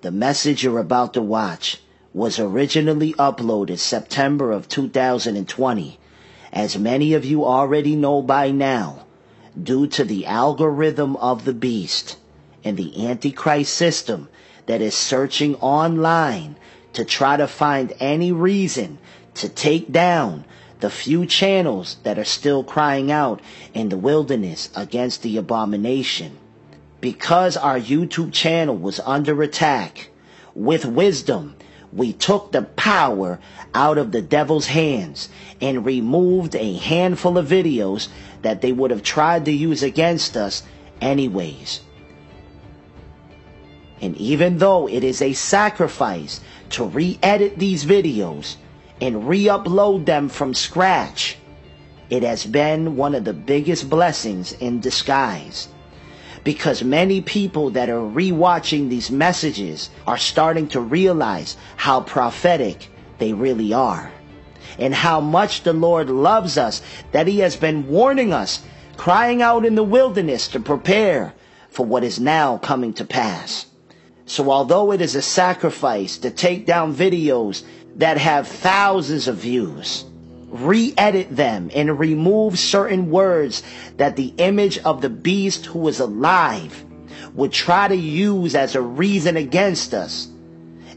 The message you're about to watch was originally uploaded September of 2020. As many of you already know by now, due to the algorithm of the beast and the Antichrist system that is searching online to try to find any reason to take down the few channels that are still crying out in the wilderness against the abomination. Because our YouTube channel was under attack, with wisdom, we took the power out of the devil's hands and removed a handful of videos that they would have tried to use against us anyways. And even though it is a sacrifice to re-edit these videos and re-upload them from scratch, it has been one of the biggest blessings in disguise. Because many people that are re-watching these messages are starting to realize how prophetic they really are. And how much the Lord loves us, that He has been warning us, crying out in the wilderness to prepare for what is now coming to pass. So although it is a sacrifice to take down videos that have thousands of views, re-edit them and remove certain words that the image of the beast who is alive would try to use as a reason against us,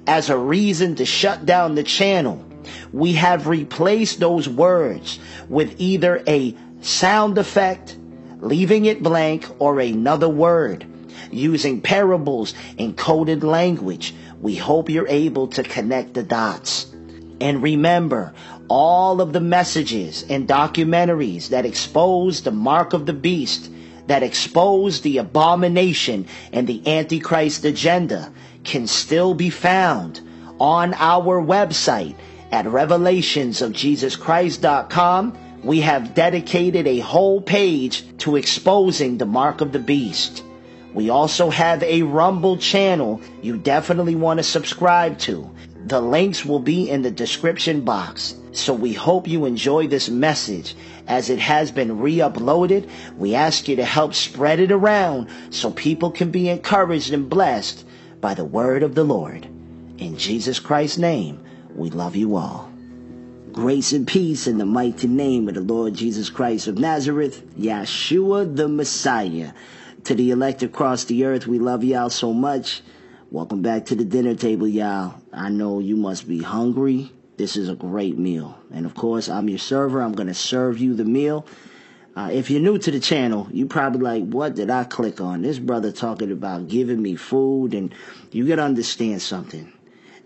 as a reason to shut down the channel, we have replaced those words with either a sound effect, leaving it blank, or another word, using parables and coded language. We hope you're able to connect the dots. And remember, all of the messages and documentaries that expose the mark of the beast, that expose the abomination and the Antichrist agenda, can still be found on our website at revelationsofjesuschrist.com. We have dedicated a whole page to exposing the mark of the beast. We also have a Rumble channel you definitely want to subscribe to. The links will be in the description box. So we hope you enjoy this message as it has been re-uploaded. We ask you to help spread it around so people can be encouraged and blessed by the word of the Lord. In Jesus Christ's name, we love you all. Grace and peace in the mighty name of the Lord Jesus Christ of Nazareth, Yahshua the Messiah. To the elect across the earth, we love y'all so much. Welcome back to the dinner table, y'all. I know you must be hungry. This is a great meal. And of course, I'm your server. I'm going to serve you the meal. If you're new to the channel, you probably like, what did I click on? This brother talking about giving me food. And you got to understand something.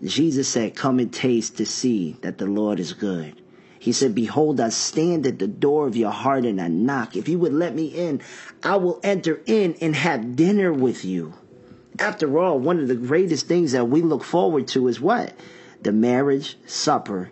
Jesus said, come and taste to see that the Lord is good. He said, behold, I stand at the door of your heart and I knock. If you would let me in, I will enter in and have dinner with you. After all, one of the greatest things that we look forward to is what? The marriage supper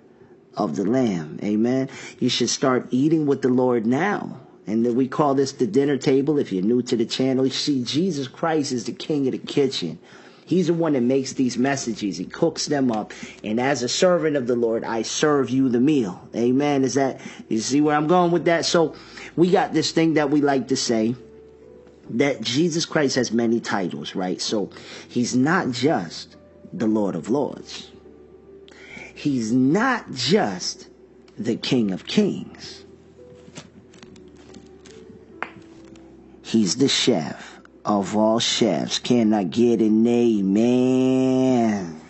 of the Lamb. Amen. You should start eating with the Lord now. And then we call this the dinner table. If you're new to the channel, you see, Jesus Christ is the king of the kitchen. He's the one that makes these messages. He cooks them up. And as a servant of the Lord, I serve you the meal. Amen. Is that, you see where I'm going with that? So we got this thing that we like to say, that Jesus Christ has many titles, right? So He's not just the Lord of Lords. He's not just the King of Kings. He's the chef of all chefs. Can I get an amen?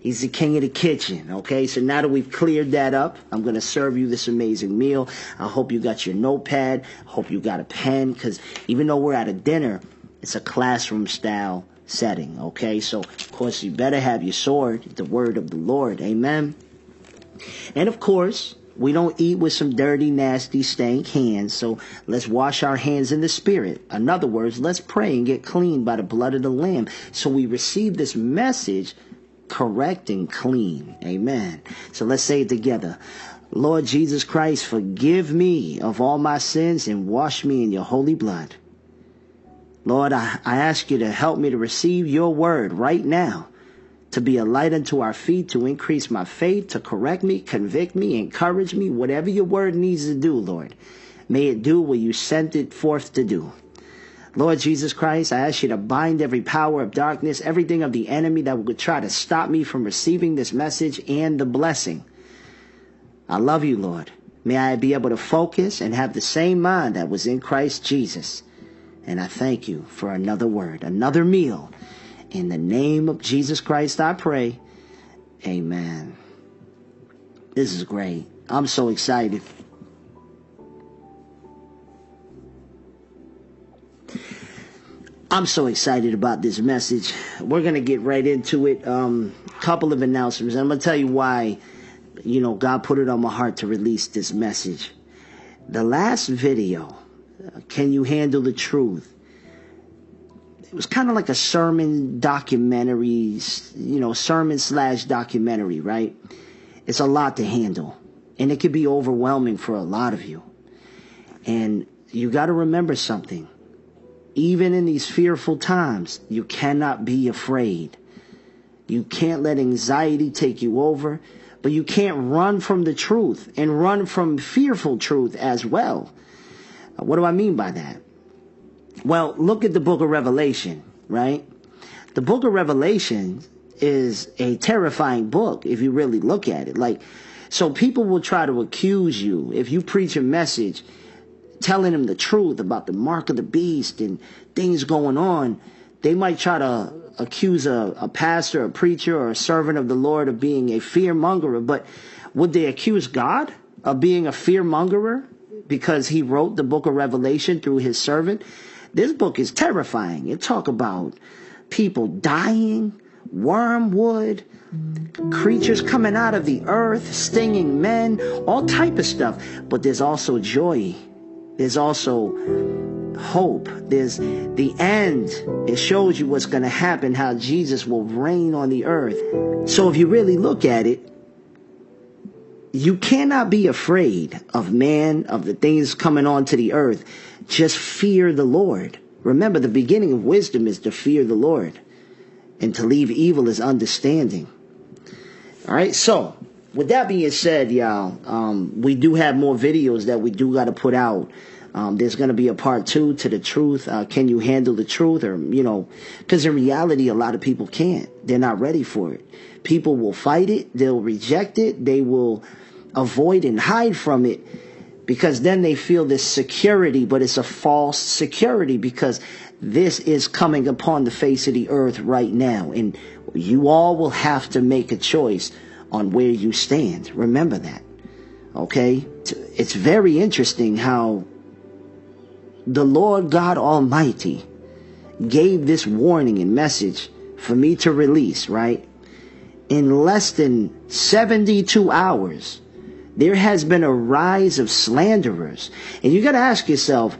He's the king of the kitchen, okay? So now that we've cleared that up, I'm going to serve you this amazing meal. I hope you got your notepad. I hope you got a pen, because even though we're at a dinner, it's a classroom-style setting, okay? So, of course, you better have your sword, the word of the Lord, amen? And, of course, we don't eat with some dirty, nasty, stank hands, so let's wash our hands in the Spirit. In other words, let's pray and get clean by the blood of the Lamb. So we receive this message correct and clean. Amen. So let's say it together. Lord Jesus Christ, forgive me of all my sins and wash me in your holy blood. Lord, I ask you to help me to receive your word right now, to be a light unto our feet, to increase my faith, to correct me, convict me, encourage me, whatever your word needs to do, Lord. May it do what you sent it forth to do. Lord Jesus Christ, I ask you to bind every power of darkness, everything of the enemy that would try to stop me from receiving this message and the blessing. I love you, Lord. May I be able to focus and have the same mind that was in Christ Jesus. And I thank you for another word, another meal. In the name of Jesus Christ, I pray. Amen. This is great. I'm so excited. I'm so excited about this message. We're going to get right into it. Couple of announcements. I'm going to tell you why, you know, God put it on my heart to release this message. The last video, Can You Handle the Truth? It was kind of like a sermon documentary, you know, sermon/documentary, right? It's a lot to handle, and it could be overwhelming for a lot of you. And you got to remember something. Even in these fearful times, you cannot be afraid. You can't let anxiety take you over, but you can't run from the truth and run from fearful truth as well. What do I mean by that? Well, look at the book of Revelation, right? The book of Revelation is a terrifying book if you really look at it. Like, so people will try to accuse you if you preach a message telling them the truth about the mark of the beast and things going on. They might try to accuse a pastor, a preacher, or a servant of the Lord of being a fearmonger. But would they accuse God of being a fearmonger because he wrote the book of Revelation through his servant? This book is terrifying. It talk about people dying, wormwood, creatures coming out of the earth, stinging men, all type of stuff. But there's also joy. There's also hope. There's the end. It shows you what's going to happen, how Jesus will reign on the earth. So if you really look at it, you cannot be afraid of man, of the things coming onto the earth. Just fear the Lord. Remember, the beginning of wisdom is to fear the Lord. And to leave evil is understanding. All right, so with that being said, y'all, we do have more videos that we do got to put out. There's going to be a part 2 to the truth. Can you handle the truth? Or, you know, because in reality, a lot of people can't. They're not ready for it. People will fight it. They'll reject it. They will avoid and hide from it because then they feel this security, but it's a false security because this is coming upon the face of the earth right now. And you all will have to make a choice on where you stand. Remember that. Okay? It's very interesting how the Lord God Almighty gave this warning and message for me to release, right? In less than 72 hours, there has been a rise of slanderers. And you got to ask yourself,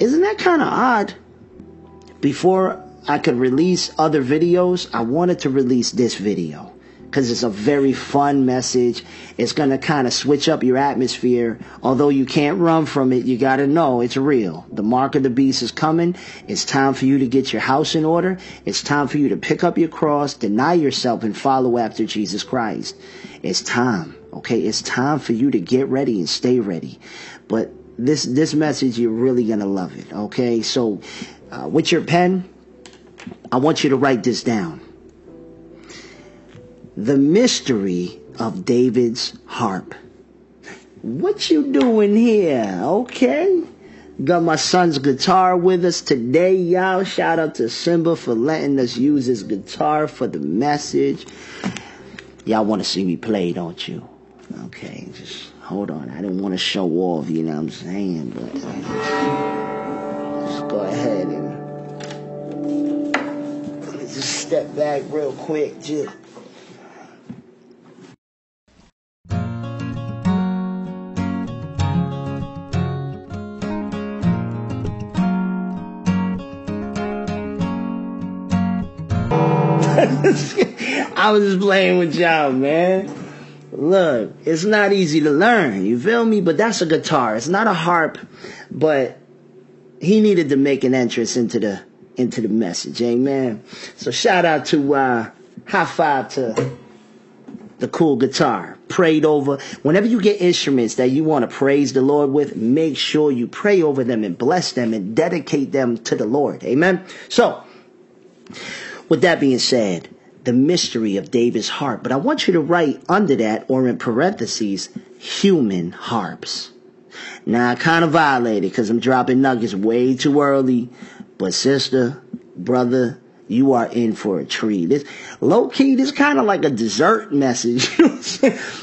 isn't that kind of odd? Before I could release other videos, I wanted to release this video. Because it's a very fun message. It's going to kind of switch up your atmosphere. Although you can't run from it, you got to know it's real. The mark of the beast is coming. It's time for you to get your house in order. It's time for you to pick up your cross, deny yourself, and follow after Jesus Christ. It's time, okay? It's time for you to get ready and stay ready. But this message, you're really going to love it, okay? So with your pen, I want you to write this down. The mystery of David's harp. What you doing here? Okay. Got my son's guitar with us today, y'all. Shout out to Simba for letting us use his guitar for the message. Y'all want to see me play, don't you? Okay, just hold on. I didn't want to show off, you know what I'm saying? But just go ahead and let me just step back real quick, just. I was just playing with y'all, man. Look, it's not easy to learn, you feel me? But that's a guitar. It's not a harp, but he needed to make an entrance into the message, amen. So shout out to high five to the cool guitar. prayed over. Whenever you get instruments that you want to praise the Lord with, make sure you pray over them and bless them and dedicate them to the Lord. Amen. So, with that being said, the mystery of David's harp. But I want you to write under that, or in parentheses, human harps. Now, I kind of violated because I'm dropping nuggets way too early. But sister, brother, you are in for a treat. This, low-key, this is kind of like a dessert message.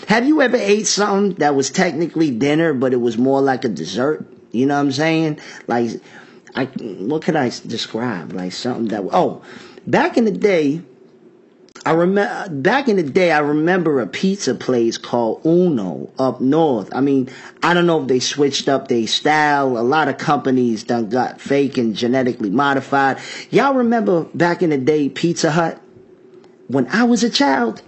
Have you ever ate something that was technically dinner, but it was more like a dessert? You know what I'm saying? Like, what could I describe? Like something that... Oh, back in the day... I remember a pizza place called Uno up north. I mean, I don't know if they switched up their style. A lot of companies done got fake and genetically modified. Y'all remember back in the day, Pizza Hut? When I was a child,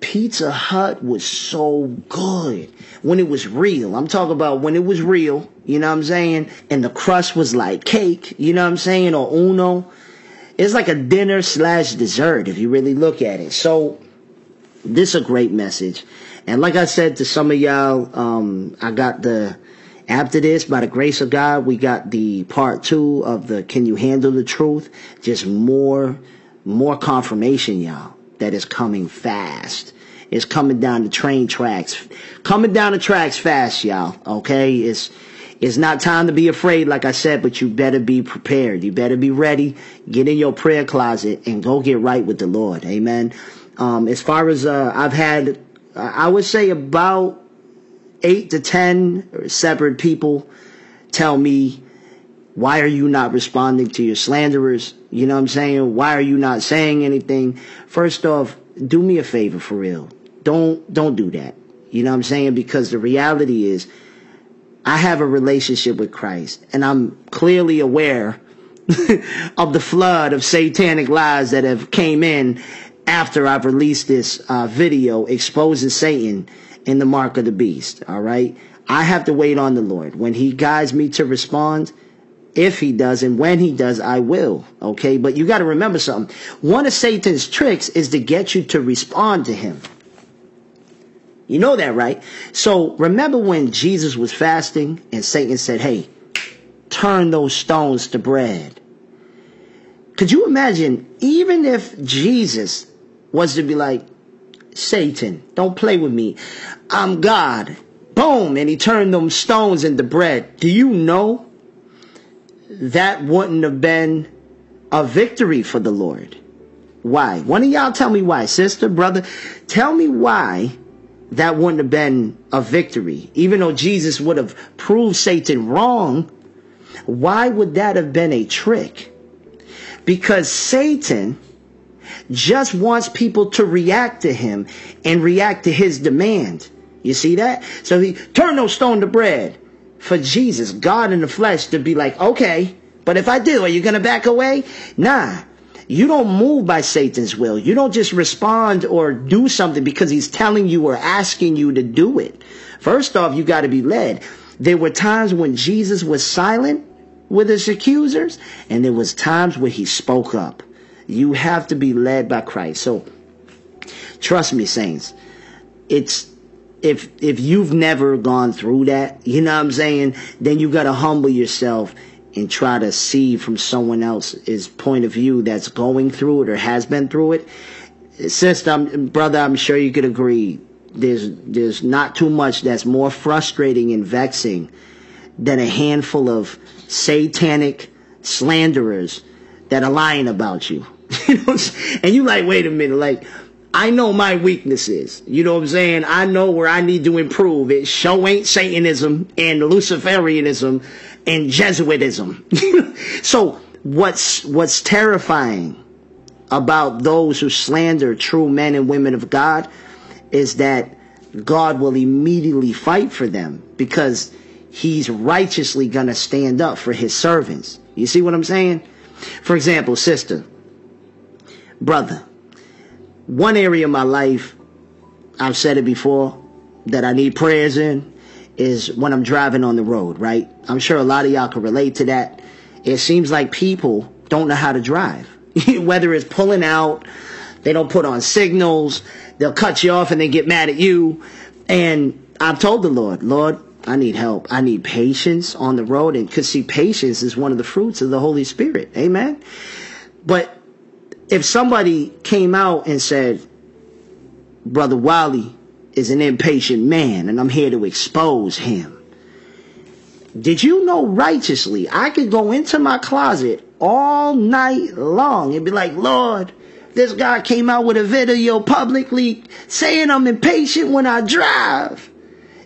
Pizza Hut was so good when it was real. I'm talking about when it was real, you know what I'm saying? And the crust was like cake, you know what I'm saying? Or Uno. It's like a dinner / dessert if you really look at it. So this is a great message. And like I said to some of y'all, I got the, after this, by the grace of God, we got the part 2 of the Can You Handle the Truth? Just more confirmation, y'all, that is coming fast. It's coming down the train tracks. Coming down the tracks fast, y'all. Okay? It's not time to be afraid, like I said, but you better be prepared. You better be ready. Get in your prayer closet and go get right with the Lord. Amen. As far as I've had, I would say about 8 to 10 separate people tell me, why are you not responding to your slanderers? You know what I'm saying? Why are you not saying anything? First off, do me a favor for real. Don't do that. You know what I'm saying? Because the reality is, I have a relationship with Christ, and I'm clearly aware of the flood of satanic lies that have came in after I've released this video exposing Satan and the mark of the beast, all right? I have to wait on the Lord. When he guides me to respond, if he does, and when he does, I will, okay? But you got to remember something. One of Satan's tricks is to get you to respond to him. You know that, right? So remember when Jesus was fasting and Satan said, hey, turn those stones to bread. Could you imagine, even if Jesus was to be like, Satan, don't play with me. I'm God. Boom. And he turned them stones into bread. Do you know that wouldn't have been a victory for the Lord? Why? One of y'all tell me why. Sister, brother, tell me why. That wouldn't have been a victory. Even though Jesus would have proved Satan wrong, why would that have been a trick? Because Satan just wants people to react to him and react to his demand. You see that? So he turned no stone to bread for Jesus, God in the flesh, to be like, okay, but if I do, are you going to back away? Nah. You don't move by Satan's will. You don't just respond or do something because he's telling you or asking you to do it. First off, you got to be led. There were times when Jesus was silent with his accusers, and there was times where he spoke up. You have to be led by Christ. So, trust me, saints, it's... If you've never gone through that, you know what I'm saying, then you got to humble yourself and try to see from someone else's point of view that's going through it or has been through it. Sister, brother, I'm sure you could agree. There's not too much that's more frustrating and vexing than a handful of satanic slanderers that are lying about you. And you like, wait a minute, like, I know my weaknesses. You know what I'm saying? I know where I need to improve. It show ain't Satanism and Luciferianism and Jesuitism. So what's terrifying about those who slander true men and women of God is that God will immediately fight for them because he's righteously going to stand up for his servants. You see what I'm saying? For example, sister, brother, one area of my life, I've said it before, that I need prayers in is when I'm driving on the road, right? I'm sure a lot of y'all can relate to that. It seems like people don't know how to drive, whether it's pulling out, They don't put on signals. They'll cut you off and they get mad at you. And I've told the Lord, Lord, I need help. I need patience on the road. And because, see, patience is one of the fruits of the Holy Spirit. Amen. But if somebody came out and said, Brother Wiley is an impatient man and I'm here to expose him. Did you know righteously I could go into my closet all night long and be like, Lord, this guy came out with a video publicly saying I'm impatient when I drive.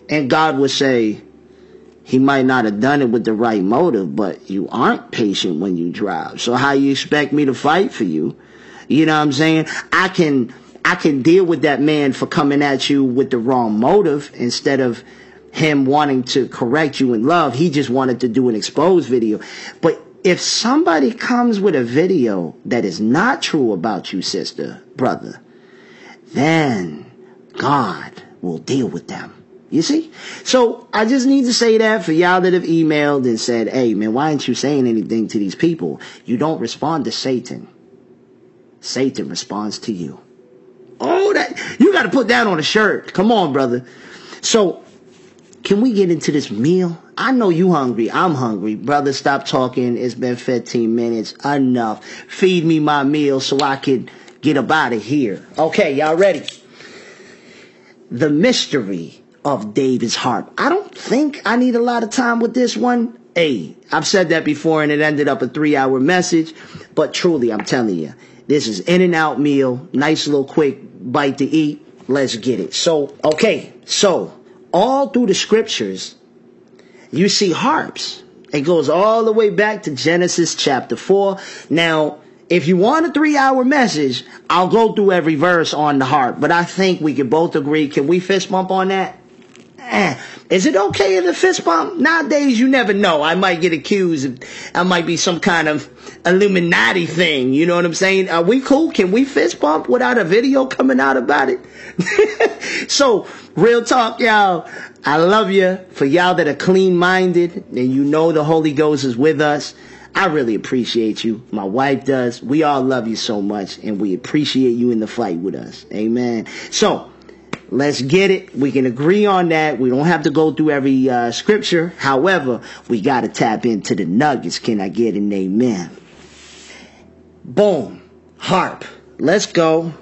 And God would say, he might not have done it with the right motive, but you aren't patient when you drive. So how you expect me to fight for you? You know what I'm saying? I can deal with that man for coming at you with the wrong motive instead of him wanting to correct you in love. He just wanted to do an exposed video. But if somebody comes with a video that is not true about you, sister, brother, then God will deal with them. You see? So I just need to say that for y'all that have emailed and said, hey, man, why aren't you saying anything to these people? You don't respond to Satan. Satan responds to you. Oh, that you got to put that on a shirt. Come on, brother. So can we get into this meal? I know you hungry. I'm hungry. Brother, stop talking. It's been 15 minutes. Enough. Feed me my meal so I can get up out of here. Okay, y'all ready? The mystery of David's harp. I don't think I need a lot of time with this one. Hey, I've said that before and it ended up a 3-hour message. But truly, I'm telling you, this is in and out meal. Nice little quick bite to eat. Let's get it. So, okay. So, all through the scriptures, you see harps. It goes all the way back to Genesis chapter 4. Now, if you want a 3-hour message, I'll go through every verse on the harp. But I think we can both agree. Can we fist bump on that? Is it okay in the fist bump? Nowadays, you never know. I might get accused. I might be some kind of Illuminati thing. You know what I'm saying? Are we cool? Can we fist bump without a video coming out about it? So, real talk, y'all. I love you. For y'all that are clean-minded and you know the Holy Ghost is with us, I really appreciate you. My wife does. We all love you so much, and we appreciate you in the fight with us. Amen. So, let's get it. We can agree on that. We don't have to go through every scripture. However, we got to tap into the nuggets. Can I get an amen? Boom. Harp. Let's go.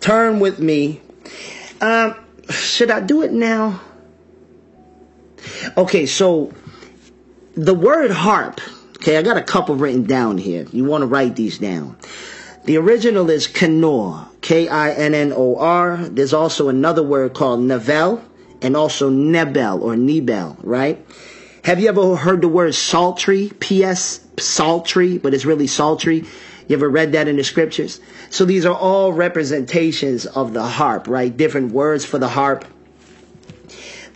Turn with me. Should I do it now? Okay, so the word harp. Okay, I got a couple written down here. You want to write these down. The original is Kinnor, K-I-N-N-O-R. There's also another word called Nevel and also Nevel or Nebel, right? Have you ever heard the word Psaltery, P.S. Psaltery, but it's really Psaltery? You ever read that in the scriptures? So these are all representations of the harp, right? Different words for the harp.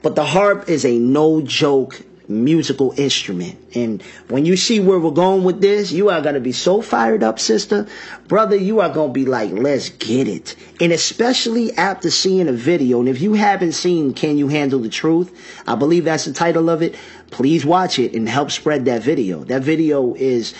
But the harp is a no-joke musical instrument, and when you see where we're going with this, you are going to be so fired up, sister, brother. You are going to be like, let's get it. And especially after seeing a video, and if you haven't seen Can You Handle the Truth, I believe that's the title of it, please watch it and help spread that video. That video is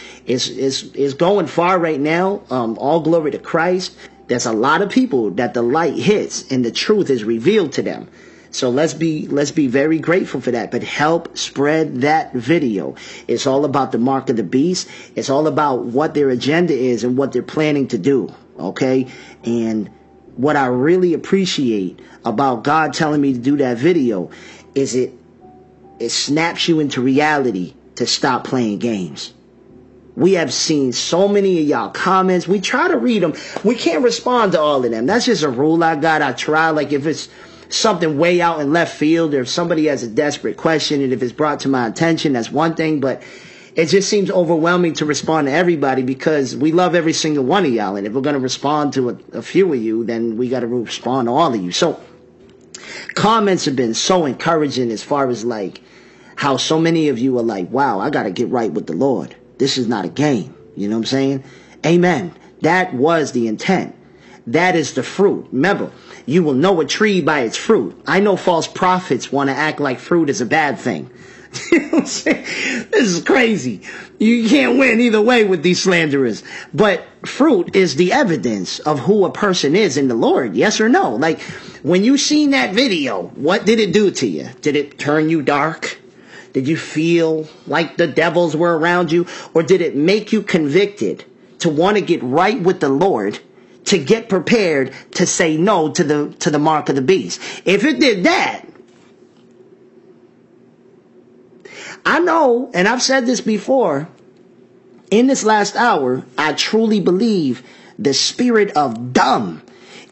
going far right now. All glory to Christ. There's a lot of people that the light hits and the truth is revealed to them. So let's be very grateful for that. But help spread that video. It's all about the mark of the beast. It's all about what their agenda is and what they're planning to do. Okay? And what I really appreciate about God telling me to do that video is it snaps you into reality to stop playing games. We have seen so many of y'all comments. We try to read them. We can't respond to all of them. That's just a rule I got. I try. Like if it's something way out in left field, or if somebody has a desperate question and if it's brought to my attention, that's one thing, but it just seems overwhelming to respond to everybody because we love every single one of y'all, and if we're going to respond to a few of you, then we got to respond to all of you. So comments have been so encouraging as far as like how so many of you are like, wow, I got to get right with the Lord. This is not a game. You know what I'm saying? Amen. That was the intent. That is the fruit. Remember, you will know a tree by its fruit. I know false prophets want to act like fruit is a bad thing. This is crazy. You can't win either way with these slanderers. But fruit is the evidence of who a person is in the Lord. Yes or no? Like, when you seen that video, what did it do to you? Did it turn you dark? Did you feel like the devils were around you? Or did it make you convicted to want to get right with the Lord, to get prepared to say no to the mark of the beast? If it did that, I know, and I've said this before, in this last hour, I truly believe the spirit of dumb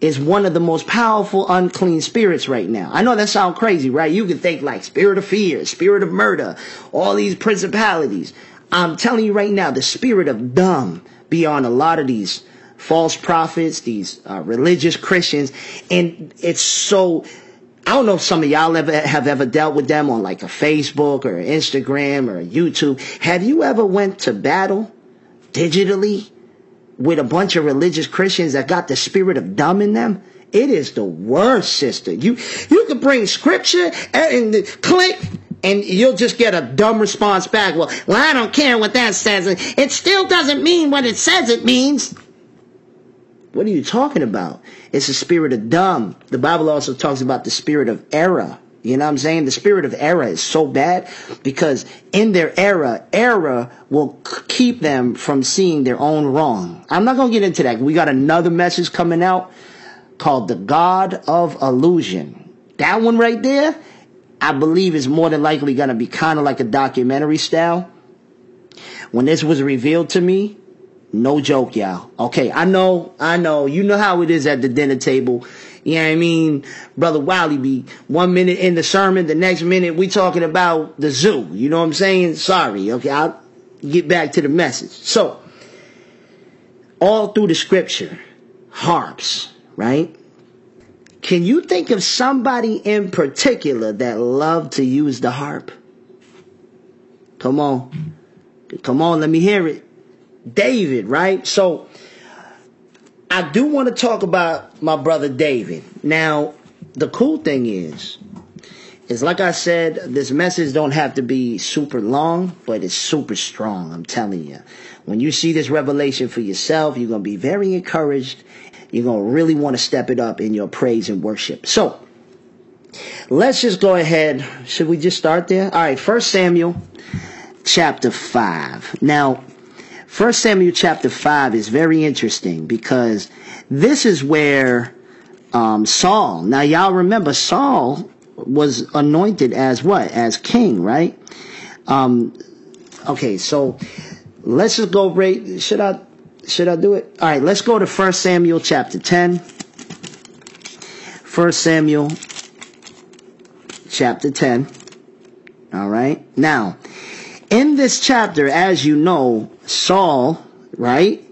is one of the most powerful unclean spirits right now. I know that sounds crazy, right? You can think like spirit of fear, spirit of murder, all these principalities. I'm telling you right now, the spirit of dumb beyond a lot of these false prophets, these religious Christians, and it's so... I don't know if some of y'all have ever dealt with them on like a Facebook or Instagram or YouTube. Have you ever went to battle digitally with a bunch of religious Christians that got the spirit of dumb in them? It is the worst, sister. You can bring scripture and click, and you'll just get a dumb response back. Well, I don't care what that says. It still doesn't mean what it says it means. What are you talking about? It's the spirit of dumb. The Bible also talks about the spirit of error. You know what I'm saying? The spirit of error is so bad because in their error will keep them from seeing their own wrong. I'm not going to get into that. We got another message coming out called The God of Illusion. That one right there, I believe, is more than likely going to be kind of like a documentary style. When this was revealed to me, no joke, y'all. Okay, I know. You know how it is at the dinner table. You know what I mean? Brother Wiley be 1 minute in the sermon, the next minute we talking about the zoo. You know what I'm saying? Sorry. Okay, I'll get back to the message. So, all through the scripture, harps, right? Can you think of somebody in particular that loved to use the harp? Come on. Come on, let me hear it. David, right? So I do want to talk about my brother David. Now, the cool thing is like I said, this message don't have to be super long, but it's super strong, I'm telling you. When you see this revelation for yourself, you're going to be very encouraged. You're going to really want to step it up in your praise and worship. So let's just go ahead. Should we just start there? All right, 1 Samuel chapter 5. Now, 1 Samuel chapter 5 is very interesting because this is where Saul, now y'all remember Saul was anointed as what? As king, right? Okay, so let's just go right, should I do it? All right, let's go to 1 Samuel chapter 10. 1 Samuel chapter 10. All right, now in this chapter, as you know, Saul, right,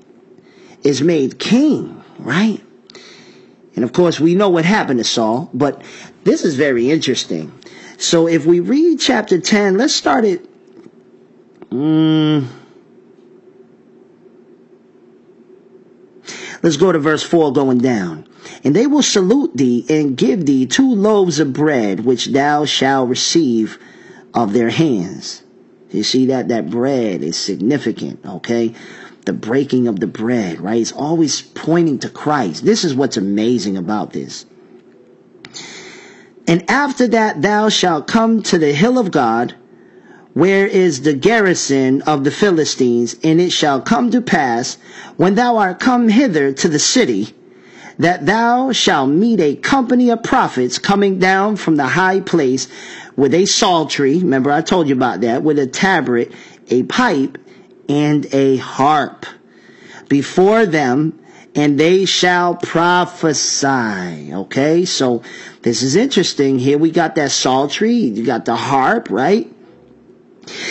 is made king, right? And of course, we know what happened to Saul, but this is very interesting. So if we read chapter 10, let's start it. Let's go to verse 4 going down. And they will salute thee and give thee 2 loaves of bread, which thou shalt receive of their hands. You see that bread is significant, okay? The breaking of the bread, right? It's always pointing to Christ. This is what's amazing about this. And after that thou shalt come to the hill of God, where is the garrison of the Philistines, and it shall come to pass, when thou art come hither to the city, that thou shalt meet a company of prophets coming down from the high place with a psaltery, remember I told you about that, with a tabret, a pipe, and a harp before them, and they shall prophesy. Okay, so this is interesting. Here we got that psaltery, you got the harp, right?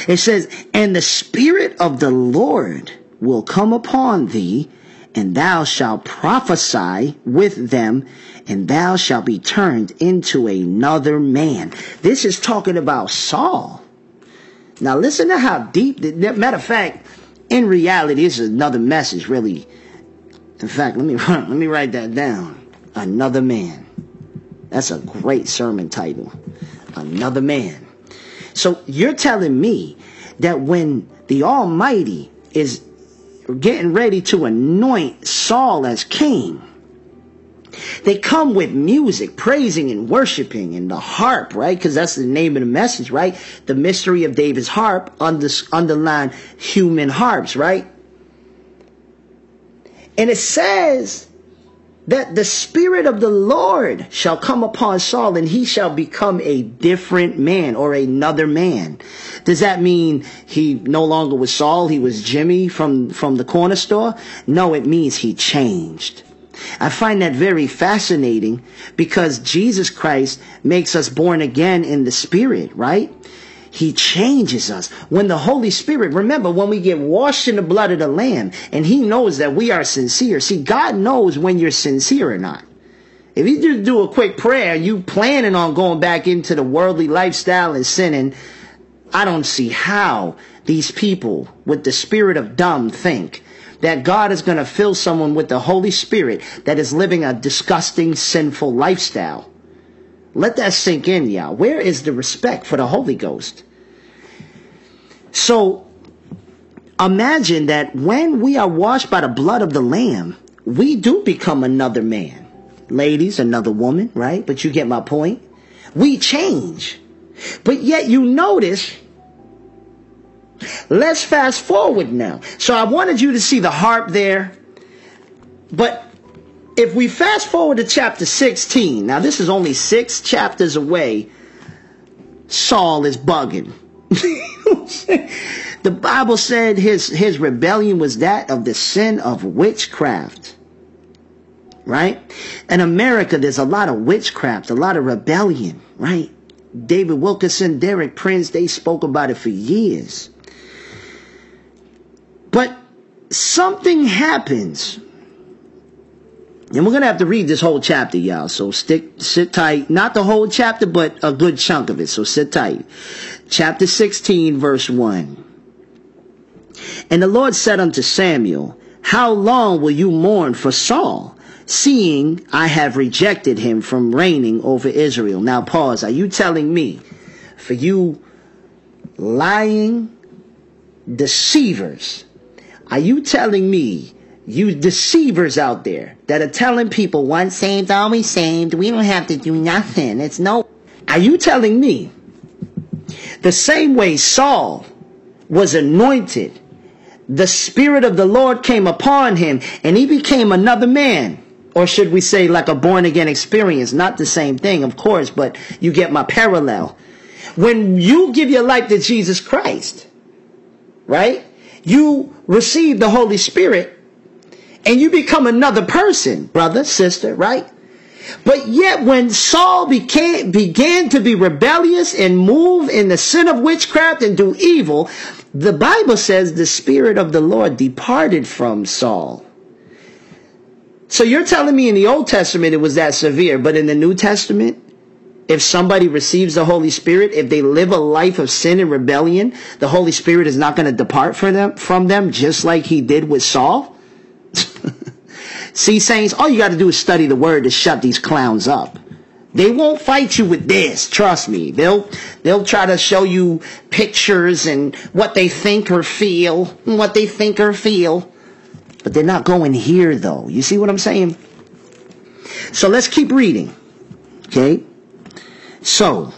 It says, and the Spirit of the Lord will come upon thee, and thou shalt prophesy with them, and thou shalt be turned into another man. This is talking about Saul. Now listen to how deep, matter of fact, in reality, this is another message, really. In fact, let me write that down. Another man. That's a great sermon title. Another man. So you're telling me that when the Almighty is getting ready to anoint Saul as king, they come with music, praising and worshiping, and the harp, right? Because that's the name of the message, right? The mystery of David's harp, underline human harps, right? And it says that the Spirit of the Lord shall come upon Saul, and he shall become a different man, or another man. Does that mean he no longer was Saul? He was Jimmy from the corner store? No, it means he changed. I find that very fascinating, because Jesus Christ makes us born again in the Spirit, right? He changes us. When the Holy Spirit, remember, when we get washed in the blood of the Lamb, and He knows that we are sincere. See, God knows when you're sincere or not. If you just do a quick prayer, you planning on going back into the worldly lifestyle and sinning, I don't see how these people with the spirit of dumb think that God is going to fill someone with the Holy Spirit that is living a disgusting, sinful lifestyle. Let that sink in, y'all. Where is the respect for the Holy Ghost? So, imagine that when we are washed by the blood of the Lamb, we do become another man. Ladies, another woman, right? But you get my point. We change. But yet you notice... Let's fast forward now. So I wanted you to see the harp there. But if we fast forward to chapter 16, now this is only 6 chapters away, Saul is bugging. The Bible said his rebellion was that of the sin of witchcraft. Right? In America, there's a lot of witchcraft, a lot of rebellion, right? David Wilkerson, Derek Prince, they spoke about it for years. But something happens. And we're going to have to read this whole chapter, y'all. So sit tight. Not the whole chapter, but a good chunk of it. So sit tight. Chapter 16, verse 1. And the Lord said unto Samuel, How long will you mourn for Saul, seeing I have rejected him from reigning over Israel? Now pause. Are you telling me, for you lying deceivers, are you telling me, you deceivers out there that are telling people once saved, always saved, we don't have to do nothing, it's no... Are you telling me the same way Saul was anointed, the Spirit of the Lord came upon him and he became another man? Or should we say like a born-again experience? Not the same thing, of course, but you get my parallel. When you give your life to Jesus Christ... Right? You receive the Holy Spirit and you become another person, brother, sister, right? But yet when Saul began to be rebellious and move in the sin of witchcraft and do evil, the Bible says the Spirit of the Lord departed from Saul. So you're telling me in the Old Testament it was that severe, but in the New Testament, if somebody receives the Holy Spirit, if they live a life of sin and rebellion, the Holy Spirit is not going to depart from them, just like he did with Saul. See, saints, all you got to do is study the word to shut these clowns up. They won't fight you with this, trust me. They'll try to show you pictures and what they think or feel, But they're not going here, though. You see what I'm saying? So let's keep reading, okay? So,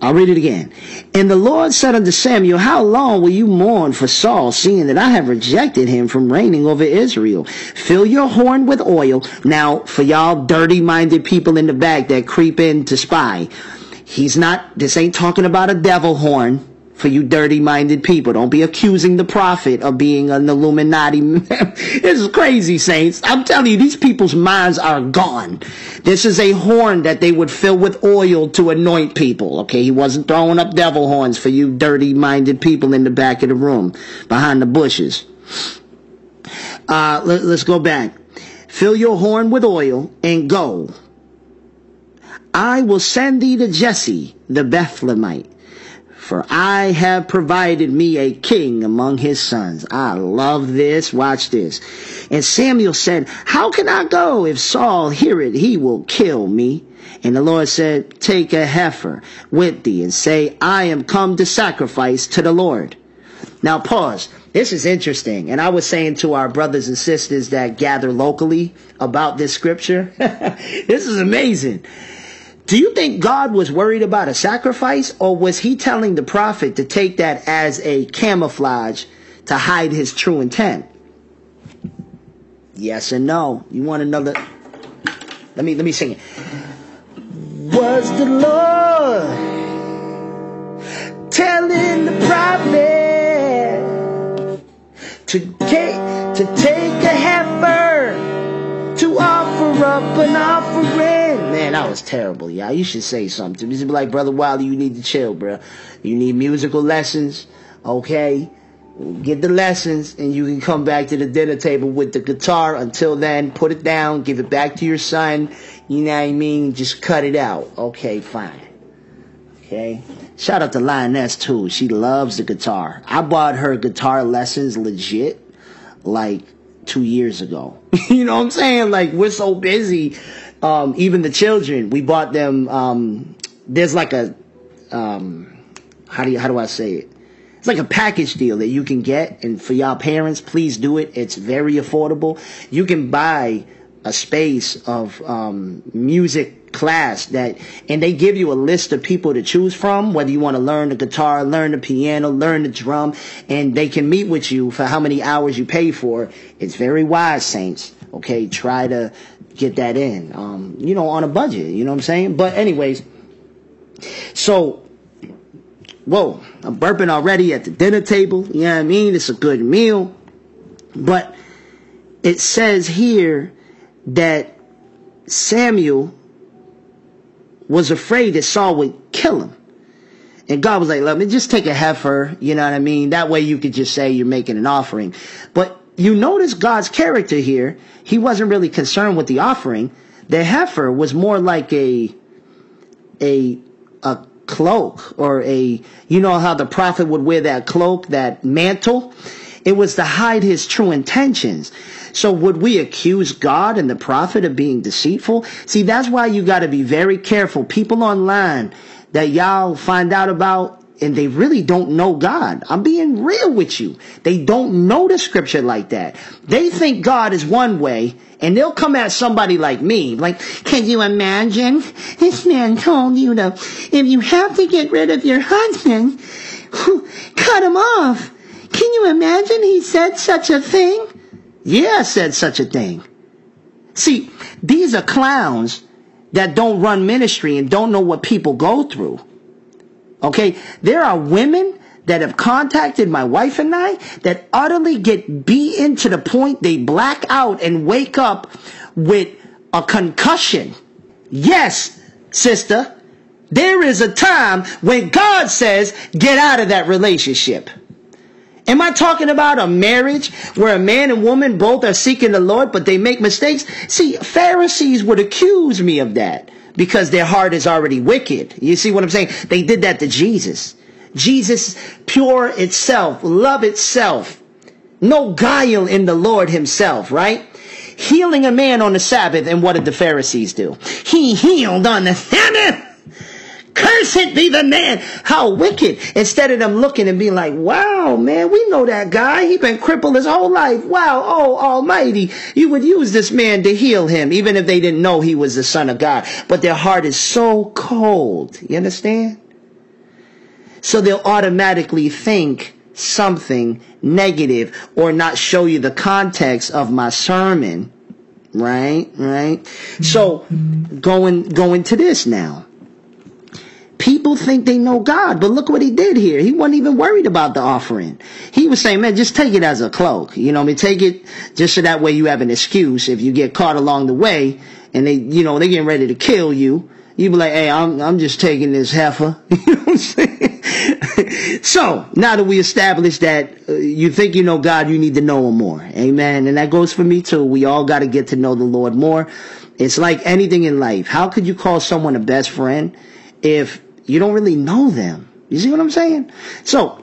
I'll read it again. And the Lord said unto Samuel, How long will you mourn for Saul, seeing that I have rejected him from reigning over Israel? Fill your horn with oil. Now, for y'all dirty-minded people in the back that creep in to spy, this ain't talking about a devil horn. For you dirty-minded people, don't be accusing the prophet of being an Illuminati. This is crazy, saints. I'm telling you, these people's minds are gone. This is a horn that they would fill with oil to anoint people, okay? He wasn't throwing up devil horns for you dirty-minded people in the back of the room, behind the bushes. Let's go back. Fill your horn with oil and go. I will send thee to Jesse the Bethlehemite. For I have provided me a king among his sons. I love this. Watch this. And Samuel said, How can I go? If Saul hear it, he will kill me. And the Lord said, Take a heifer with thee and say, I am come to sacrifice to the Lord. Now pause. This is interesting. And I was saying to our brothers and sisters that gather locally about this scripture. This is amazing. Do you think God was worried about a sacrifice, or was he telling the prophet to take that as a camouflage to hide his true intent? Yes and no. You want another? Let me sing it. Was the Lord telling the prophet to take a heifer to offer up an offering? Man, that was terrible, y'all. You should say something. You should be like, Brother Wilder, you need to chill, bro. You need musical lessons, okay? Get the lessons, and you can come back to the dinner table with the guitar. Until then, put it down, give it back to your son. You know what I mean? Just cut it out. Okay, fine. Okay? Shout out to Lioness, too. She loves the guitar. I bought her guitar lessons legit, like, 2 years ago. You know what I'm saying? Like, we're so busy. Even the children, we bought them, there's like a, how do I say it? It's like a package deal that you can get, and for y'all parents, please do it. It's very affordable. You can buy a space of, music class and they give you a list of people to choose from, whether you want to learn the guitar, learn the piano, learn the drum, and they can meet with you for how many hours you pay for. It's very wise, saints. Okay, try to get that in, you know, on a budget, you know what I'm saying? But anyways, so, whoa, I'm burping already at the dinner table, you know what I mean? It's a good meal, but it says here that Samuel was afraid that Saul would kill him. And God was like, let me just take a heifer, you know what I mean? That way you could just say you're making an offering. But you notice God's character here. He wasn't really concerned with the offering. The heifer was more like a cloak, or a, you know how the prophet would wear that cloak, that mantle? It was to hide his true intentions. So would we accuse God and the prophet of being deceitful? See, that's why you got to be very careful. People online that y'all find out about, and they really don't know God. I'm being real with you. They don't know the scripture like that. They think God is one way, and they'll come at somebody like me. Like, can you imagine? This man told you to, if you have to get rid of your husband, cut him off. Can you imagine he said such a thing? Yeah, I said such a thing. See, these are clowns that don't run ministry and don't know what people go through. Okay, there are women that have contacted my wife and I that utterly get beaten to the point they black out and wake up with a concussion. Yes, sister, there is a time when God says, get out of that relationship. Am I talking about a marriage where a man and woman both are seeking the Lord, but they make mistakes? See, Pharisees would accuse me of that, because their heart is already wicked. You see what I'm saying? They did that to Jesus. Jesus, pure itself, love itself, no guile in the Lord himself, right? Healing a man on the Sabbath, and what did the Pharisees do? He healed on the Sabbath. Cursed be the man. How wicked. Instead of them looking and being like, wow, man, we know that guy. He's been crippled his whole life. Wow, oh, almighty. You would use this man to heal him, even if they didn't know he was the Son of God. But their heart is so cold. You understand? So they'll automatically think something negative or not show you the context of my sermon. Right? So going to this now. People think they know God, but look what he did here. He wasn't even worried about the offering. He was saying, man, just take it as a cloak. You know what I mean? Take it just so that way you have an excuse. If you get caught along the way and they, you know, they're getting ready to kill you, you be like, hey, I'm just taking this heifer. You know what I'm saying? So now that we established that you think you know God, you need to know him more. Amen. And that goes for me too. We all got to get to know the Lord more. It's like anything in life. How could you call someone a best friend if you don't really know them? You see what I'm saying? So,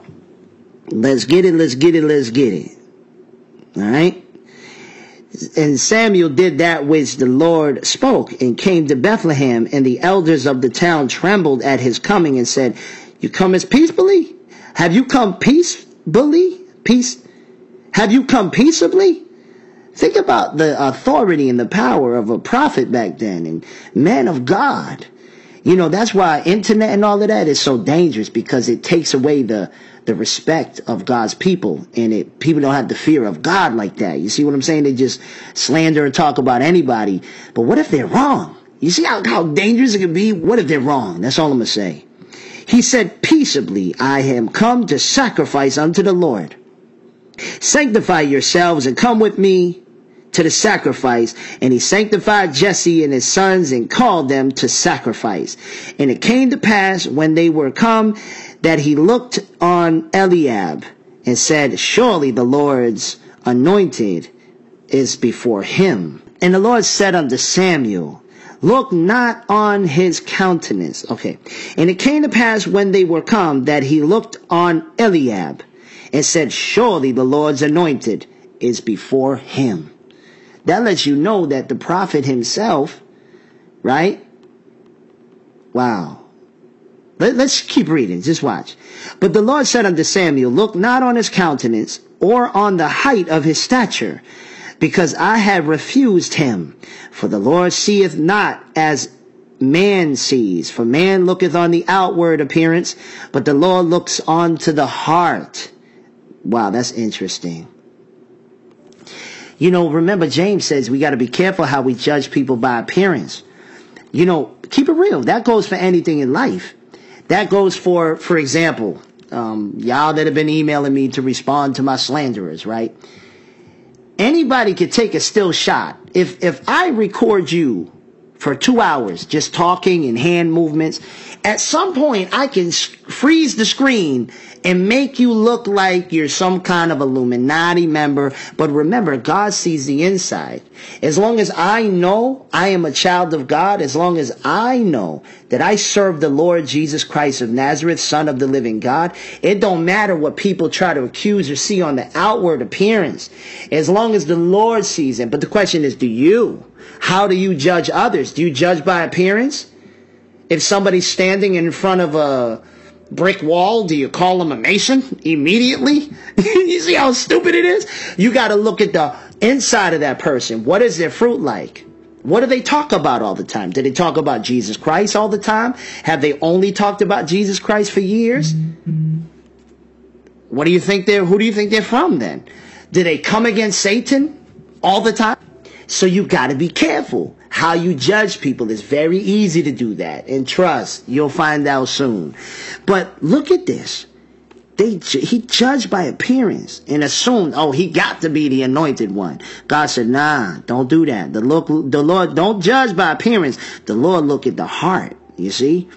let's get it. All right? And Samuel did that which the Lord spoke and came to Bethlehem, and the elders of the town trembled at his coming and said, "You come as peacefully? Have you come peaceably? Have you come peaceably?" Think about the authority and the power of a prophet back then and man of God. You know, that's why internet and all of that is so dangerous, because it takes away the respect of God's people, and people don't have the fear of God like that. You see what I'm saying? They just slander and talk about anybody. But what if they're wrong? You see how dangerous it can be? What if they're wrong? That's all I'm going to say. He said, "Peaceably I am come to sacrifice unto the Lord. Sanctify yourselves and come with me to the sacrifice." And he sanctified Jesse and his sons and called them to sacrifice. And it came to pass when they were come that he looked on Eliab and said, "Surely the Lord's anointed is before him." And the Lord said unto Samuel, "Look not on his countenance." Okay. And it came to pass when they were come that he looked on Eliab and said, "Surely the Lord's anointed is before him." That lets you know that the prophet himself, right? Wow. Let's keep reading. Just watch. "But the Lord said unto Samuel, Look not on his countenance or on the height of his stature, because I have refused him. For the Lord seeth not as man sees. For man looketh on the outward appearance, but the Lord looks unto the heart." Wow, that's interesting. You know, remember James says we got to be careful how we judge people by appearance. You know, keep it real. That goes for anything in life. That goes for example, y'all that have been emailing me to respond to my slanderers, right? Anybody could take a still shot. If I record you for 2 hours just talking and hand movements, at some point I can freeze the screen and make you look like you're some kind of Illuminati member. But remember, God sees the inside. As long as I know I am a child of God, as long as I know that I serve the Lord Jesus Christ of Nazareth, Son of the living God, it don't matter what people try to accuse or see on the outward appearance, as long as the Lord sees it. But the question is, do you? How do you judge others? Do you judge by appearance? If somebody's standing in front of a brick wall, do you call him a mason immediately? You see how stupid it is? You got to look at the inside of that person. What is their fruit like? What do they talk about all the time? Do they talk about Jesus Christ all the time? Have they only talked about Jesus Christ for years? What do you think who do you think they're from then? Do they come against Satan all the time? So you got to be careful how you judge people. It's very easy to do that. And trust, you'll find out soon. But look at this. He judged by appearance and assumed, oh, he got to be the anointed one. God said, nah, don't do that. The Lord, don't judge by appearance. The Lord look at the heart, you see.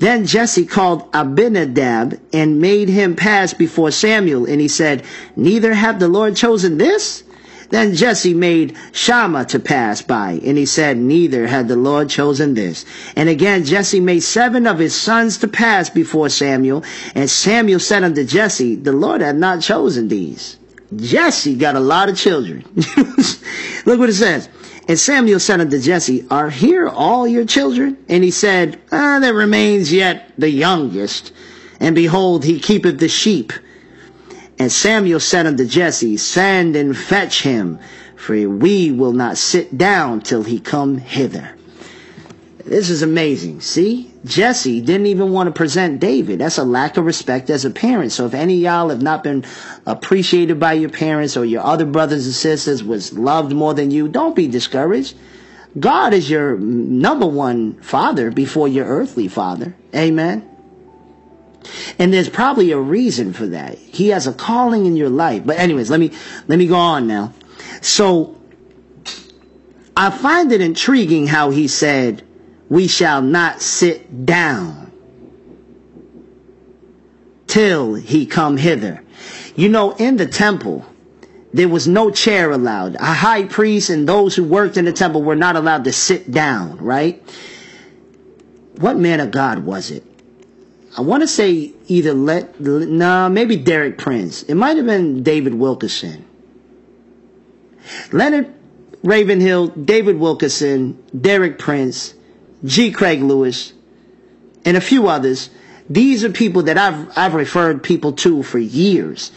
Then Jesse called Abinadab and made him pass before Samuel. And he said, neither have the Lord chosen this? Then Jesse made Shammah to pass by, and he said, neither had the Lord chosen this. And again Jesse made 7 of his sons to pass before Samuel, and Samuel said unto Jesse, the Lord had not chosen these. Jesse got a lot of children. Look what it says. And Samuel said unto Jesse, are here all your children? And he said, there remains yet the youngest, and behold, he keepeth the sheep. And Samuel said unto Jesse, send and fetch him, for we will not sit down till he come hither. This is amazing. See, Jesse didn't even want to present David. That's a lack of respect as a parent. So if any of y'all have not been appreciated by your parents, or your other brothers and sisters was loved more than you, don't be discouraged. God is your number one father before your earthly father. Amen. And there's probably a reason for that. He has a calling in your life. But anyways, let me go on now. So I find it intriguing how he said, we shall not sit down till he come hither. You know, in the temple, there was no chair allowed. A high priest and those who worked in the temple were not allowed to sit down, right? What man of God was it I want to say either maybe Derek Prince. It might have been David Wilkerson. Leonard Ravenhill, David Wilkerson, Derek Prince, G. Craig Lewis, and a few others. These are people that I've referred people to for years.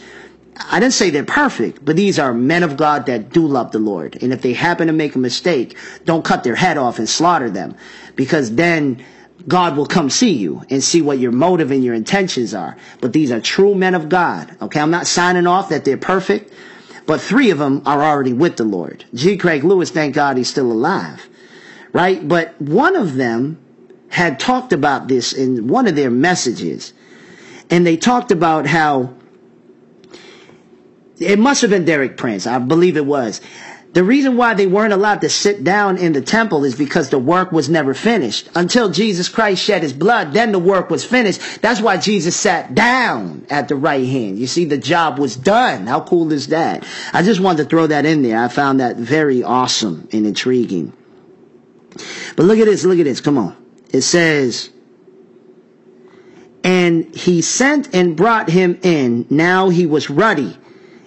I didn't say they're perfect, but these are men of God that do love the Lord. And if they happen to make a mistake, don't cut their head off and slaughter them, because then God will come see you and see what your motive and your intentions are. But these are true men of God. Okay, I'm not signing off that they're perfect, but three of them are already with the Lord. G. Craig Lewis, thank God he's still alive, right? But one of them had talked about this in one of their messages, and they talked about how it must have been Derek Prince. I believe it was. The reason why they weren't allowed to sit down in the temple is because the work was never finished. Until Jesus Christ shed his blood, then the work was finished. That's why Jesus sat down at the right hand. You see, the job was done. How cool is that? I just wanted to throw that in there. I found that very awesome and intriguing. But look at this, look at this. Come on. It says, and he sent and brought him in. Now he was ruddy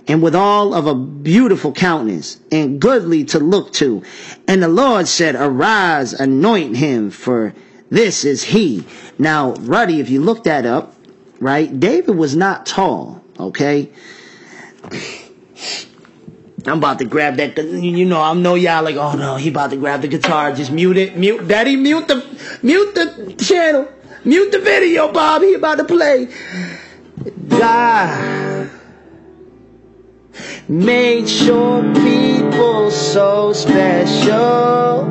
and with all of a beautiful countenance, and goodly to look to. And the Lord said, arise, anoint him, for this is he. Now, ruddy, if you look that up, right, David was not tall, okay? I'm about to grab that, you know, I know y'all like, oh no, he about to grab the guitar, just mute it, mute, daddy, mute the channel, mute the video, Bob, he about to play. Die. Made your people so special.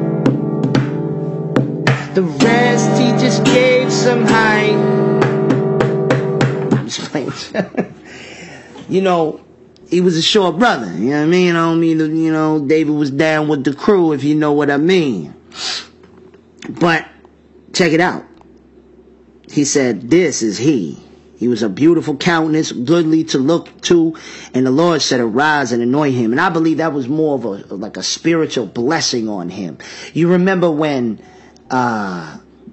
The rest he just gave some height. I'm just playing. You know, he was a short brother. You know what I mean? I don't mean to, you know, David was down with the crew, if you know what I mean. But check it out. He said, this is he. He was a beautiful countenance, goodly to look to, and the Lord said, arise and anoint him. And I believe that was more of a, like a spiritual blessing on him. You remember when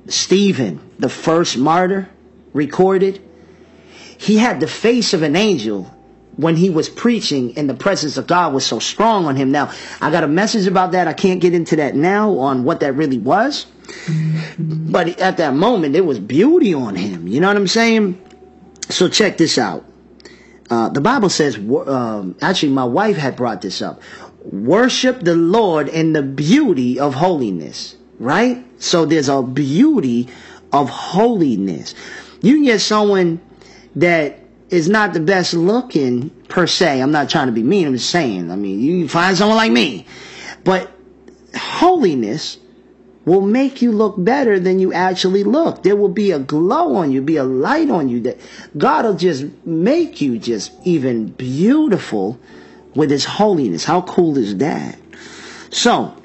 Stephen, the first martyr recorded, he had the face of an angel when he was preaching, and the presence of God was so strong on him. Now, I got a message about that. I can't get into that now on what that really was. But at that moment, there was beauty on him. You know what I'm saying? So check this out. The Bible says, actually my wife had brought this up. Worship the Lord in the beauty of holiness, right? So there's a beauty of holiness. You can get someone that is not the best looking per se. I'm not trying to be mean. I'm just saying, I mean, you find someone like me. But holiness will make you look better than you actually look. There will be a glow on you, be a light on you, that God will just make you just even beautiful with his holiness. How cool is that? So,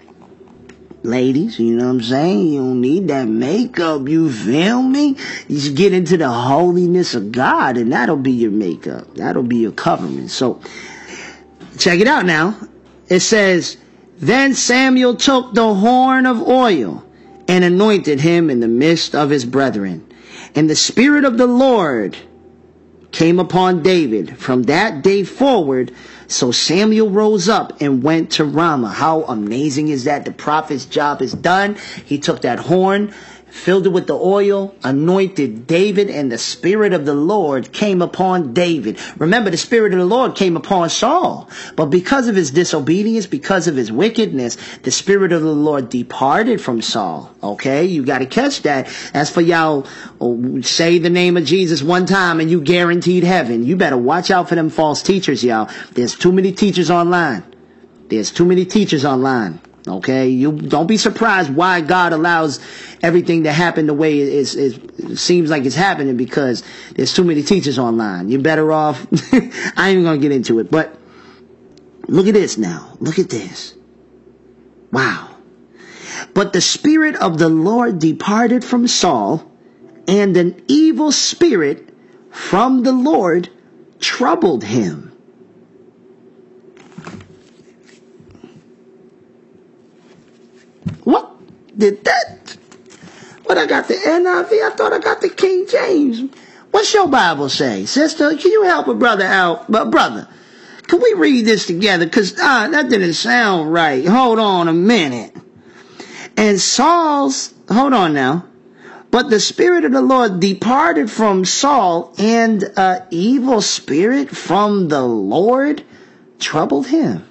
ladies, you know what I'm saying? You don't need that makeup, you feel me? You just get into the holiness of God, and that'll be your makeup. That'll be your covering. So, check it out now. It says, then Samuel took the horn of oil and anointed him in the midst of his brethren. And the Spirit of the Lord came upon David from that day forward. So Samuel rose up and went to Ramah. How amazing is that? The prophet's job is done. He took that horn, filled it with the oil, anointed David, and the Spirit of the Lord came upon David. Remember, the Spirit of the Lord came upon Saul. But because of his disobedience, because of his wickedness, the Spirit of the Lord departed from Saul. Okay? You got to catch that. As for y'all, say the name of Jesus one time and you guaranteed heaven. You better watch out for them false teachers, y'all. There's too many teachers online. There's too many teachers online. Okay, you don't be surprised why God allows everything to happen the way it seems like it's happening, because there's too many teachers online. You're better off. I ain't going to get into it, but look at this now. Look at this. Wow. But the Spirit of the Lord departed from Saul, and an evil spirit from the Lord troubled him. What did that? thought I got the NIV. I thought I got the King James. What's your Bible say? Sister, can you help a brother out? But brother, can we read this together? Because that didn't sound right. Hold on a minute. And Saul's, hold on now. But the Spirit of the Lord departed from Saul, and an evil spirit from the Lord troubled him.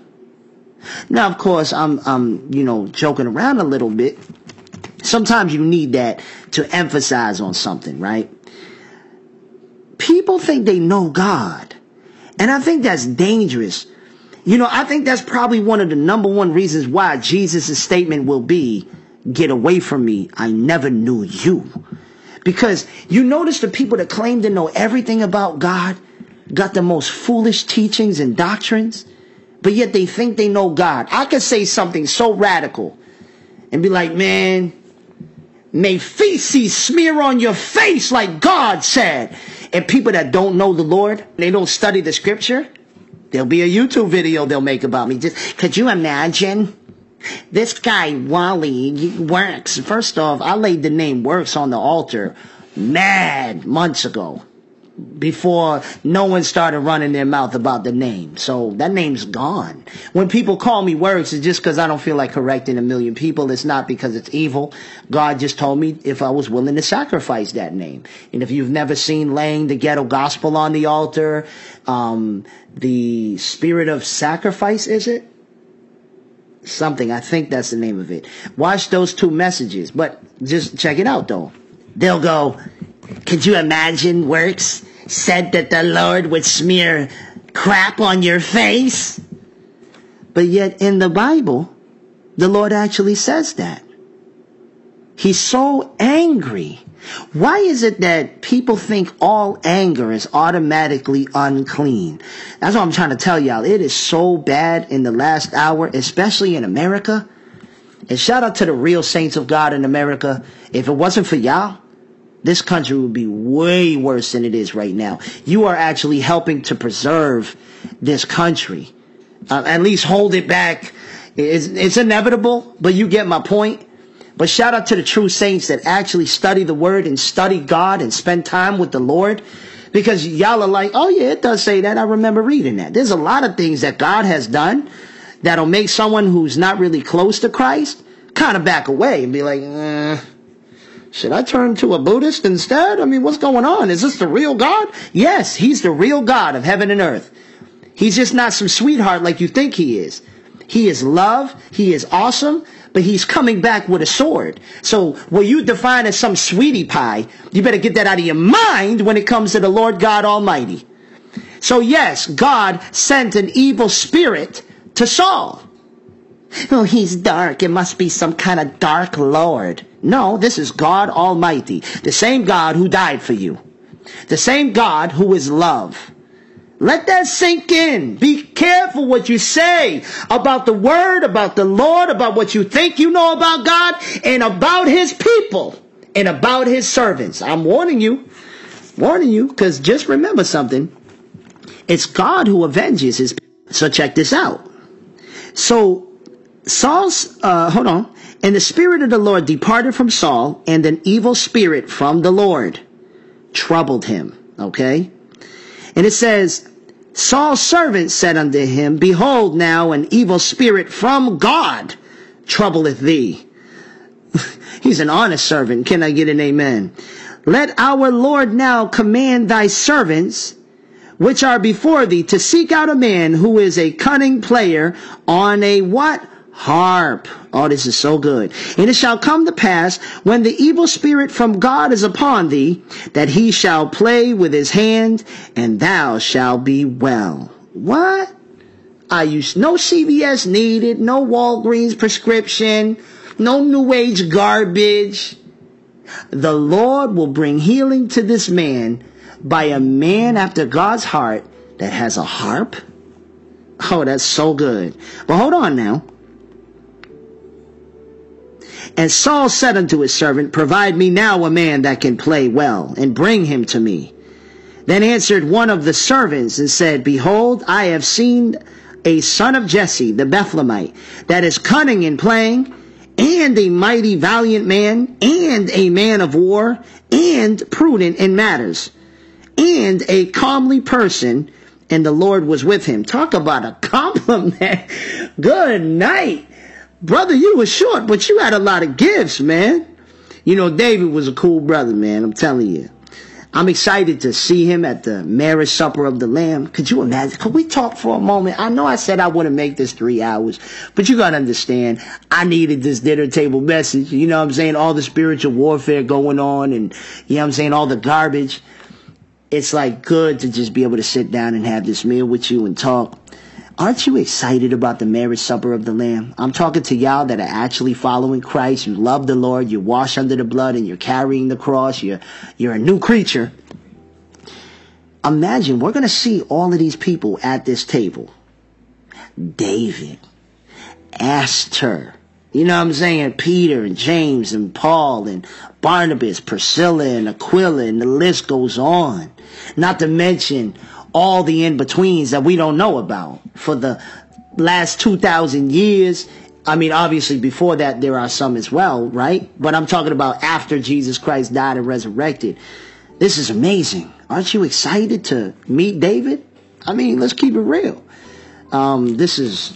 Now, of course, I'm joking around a little bit. Sometimes you need that to emphasize on something, right? People think they know God, and I think that's dangerous. You know, I think that's probably one of the number one reasons why Jesus' statement will be, "Get away from me, I never knew you." Because you notice the people that claim to know everything about God got the most foolish teachings and doctrines, but yet they think they know God. I could say something so radical and be like, man, may feces smear on your face like God said. And people that don't know the Lord, they don't study the scripture, there'll be a YouTube video they'll make about me. Just, could you imagine? This guy, Wally, Works. First off, I laid the name Works on the altar mad months ago, before no one started running their mouth about the name. So that name's gone. When people call me Works, it's just because I don't feel like correcting a million people. It's not because it's evil. God just told me if I was willing to sacrifice that name. And if you've never seen laying the ghetto gospel on the altar, the spirit of sacrifice, is it? Something, I think that's the name of it. Watch those two messages, but just check it out though. They'll go, could you imagine Works said that the Lord would smear crap on your face? But yet in the Bible, the Lord actually says that. He's so angry. Why is it that people think all anger is automatically unclean? That's what I'm trying to tell y'all. It is so bad in the last hour, especially in America. And shout out to the real saints of God in America. If it wasn't for y'all, this country would be way worse than it is right now. You are actually helping to preserve this country. At least hold it back. It's inevitable, but you get my point. But shout out to the true saints that actually study the word and study God and spend time with the Lord. Because y'all are like, oh yeah, it does say that. I remember reading that. There's a lot of things that God has done that'll make someone who's not really close to Christ kind of back away and be like, should I turn to a Buddhist instead? I mean, what's going on? Is this the real God? Yes, he's the real God of heaven and earth. He's just not some sweetheart like you think he is. He is love. He is awesome. But he's coming back with a sword. So what you define as some sweetie pie, you better get that out of your mind when it comes to the Lord God Almighty. So yes, God sent an evil spirit to Saul. Oh, he's dark. It must be some kind of dark lord. No, this is God Almighty. The same God who died for you. The same God who is love. Let that sink in. Be careful what you say about the word, about the Lord, about what you think you know about God, and about his people, and about his servants. I'm warning you, because just remember something. It's God who avenges his people. So check this out. So Saul's, and the Spirit of the Lord departed from Saul, and an evil spirit from the Lord troubled him, okay? And it says, Saul's servant said unto him, behold, now an evil spirit from God troubleth thee. He's an honest servant. Can I get an amen? Let our Lord now command thy servants, which are before thee, to seek out a man who is a cunning player on a what? HAARP. Oh, this is so good. And it shall come to pass, when the evil spirit from God is upon thee, that he shall play with his hand, and thou shalt be well. What? No CVS needed, no Walgreens prescription, no New Age garbage. The Lord will bring healing to this man by a man after God's heart that has a HAARP. Oh, that's so good. But hold on now. And Saul said unto his servant, provide me now a man that can play well, and bring him to me. Then answered one of the servants and said, behold, I have seen a son of Jesse, the Bethlehemite, that is cunning in playing, and a mighty valiant man, and a man of war, and prudent in matters, and a comely person, and the Lord was with him. Talk about a compliment. Good night. Brother, you were short, but you had a lot of gifts, man. You know, David was a cool brother, man. I'm telling you. I'm excited to see him at the marriage supper of the Lamb. Could you imagine? Could we talk for a moment? I know I said I wouldn't make this 3 hours, but you got to understand, I needed this dinner table message. You know what I'm saying? All the spiritual warfare going on and, you know what I'm saying, all the garbage. It's like good to just be able to sit down and have this meal with you and talk. Aren't you excited about the marriage supper of the Lamb? I'm talking to y'all that are actually following Christ. You love the Lord. You wash under the blood and you're carrying the cross. You're a new creature. Imagine we're going to see all of these people at this table. David, Esther, you know what I'm saying? Peter and James and Paul and Barnabas, Priscilla and Aquila, and the list goes on. Not to mention all the in-betweens that we don't know about. For the last 2,000 years, I mean, obviously before that there are some as well, right? But I'm talking about after Jesus Christ died and resurrected. This is amazing. Aren't you excited to meet David? I mean, let's keep it real. This is,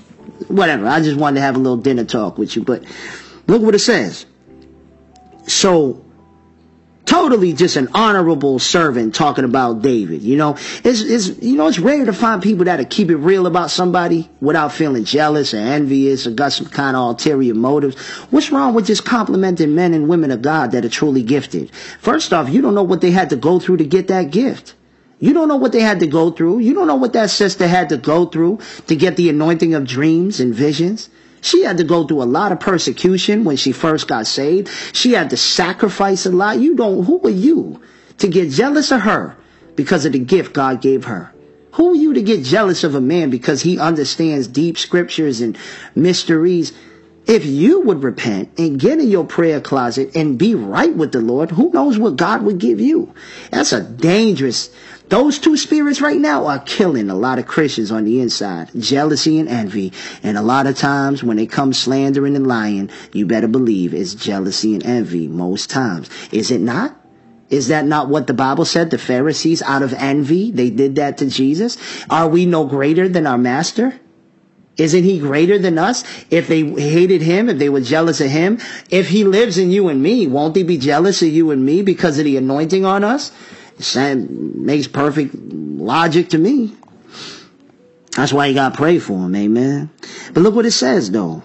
whatever, I just wanted to have a little dinner talk with you, but look what it says. So, totally just an honorable servant talking about David. You know, it's rare to find people that'll keep it real about somebody without feeling jealous or envious or got some kind of ulterior motives. What's wrong with just complimenting men and women of God that are truly gifted? First off, you don't know what they had to go through to get that gift. You don't know what they had to go through. You don't know what that sister had to go through to get the anointing of dreams and visions. She had to go through a lot of persecution when she first got saved. She had to sacrifice a lot. You don't, who are you to get jealous of her because of the gift God gave her? Who are you to get jealous of a man because he understands deep scriptures and mysteries? If you would repent and get in your prayer closet and be right with the Lord, who knows what God would give you? That's a dangerous. Those two spirits right now are killing a lot of Christians on the inside. Jealousy and envy. And a lot of times when they come slandering and lying, you better believe it's jealousy and envy most times. Is it not? Is that not what the Bible said? The Pharisees, out of envy, they did that to Jesus. Are we no greater than our master? Isn't he greater than us? If they hated him, if they were jealous of him, if he lives in you and me, won't they be jealous of you and me because of the anointing on us? That makes perfect logic to me. That's why you got to pray for him, amen. But look what it says, though.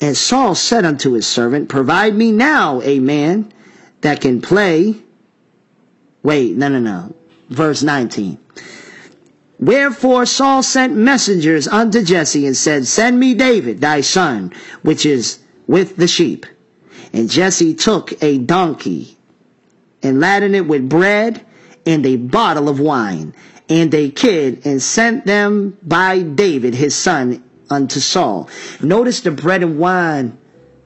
And Saul said unto his servant, provide me now a man that can play. Verse 19. Wherefore Saul sent messengers unto Jesse and said, send me David, thy son, which is with the sheep. And Jesse took a donkey and laden it with bread and a bottle of wine and a kid, and sent them by David, his son, unto Saul. Notice the bread and wine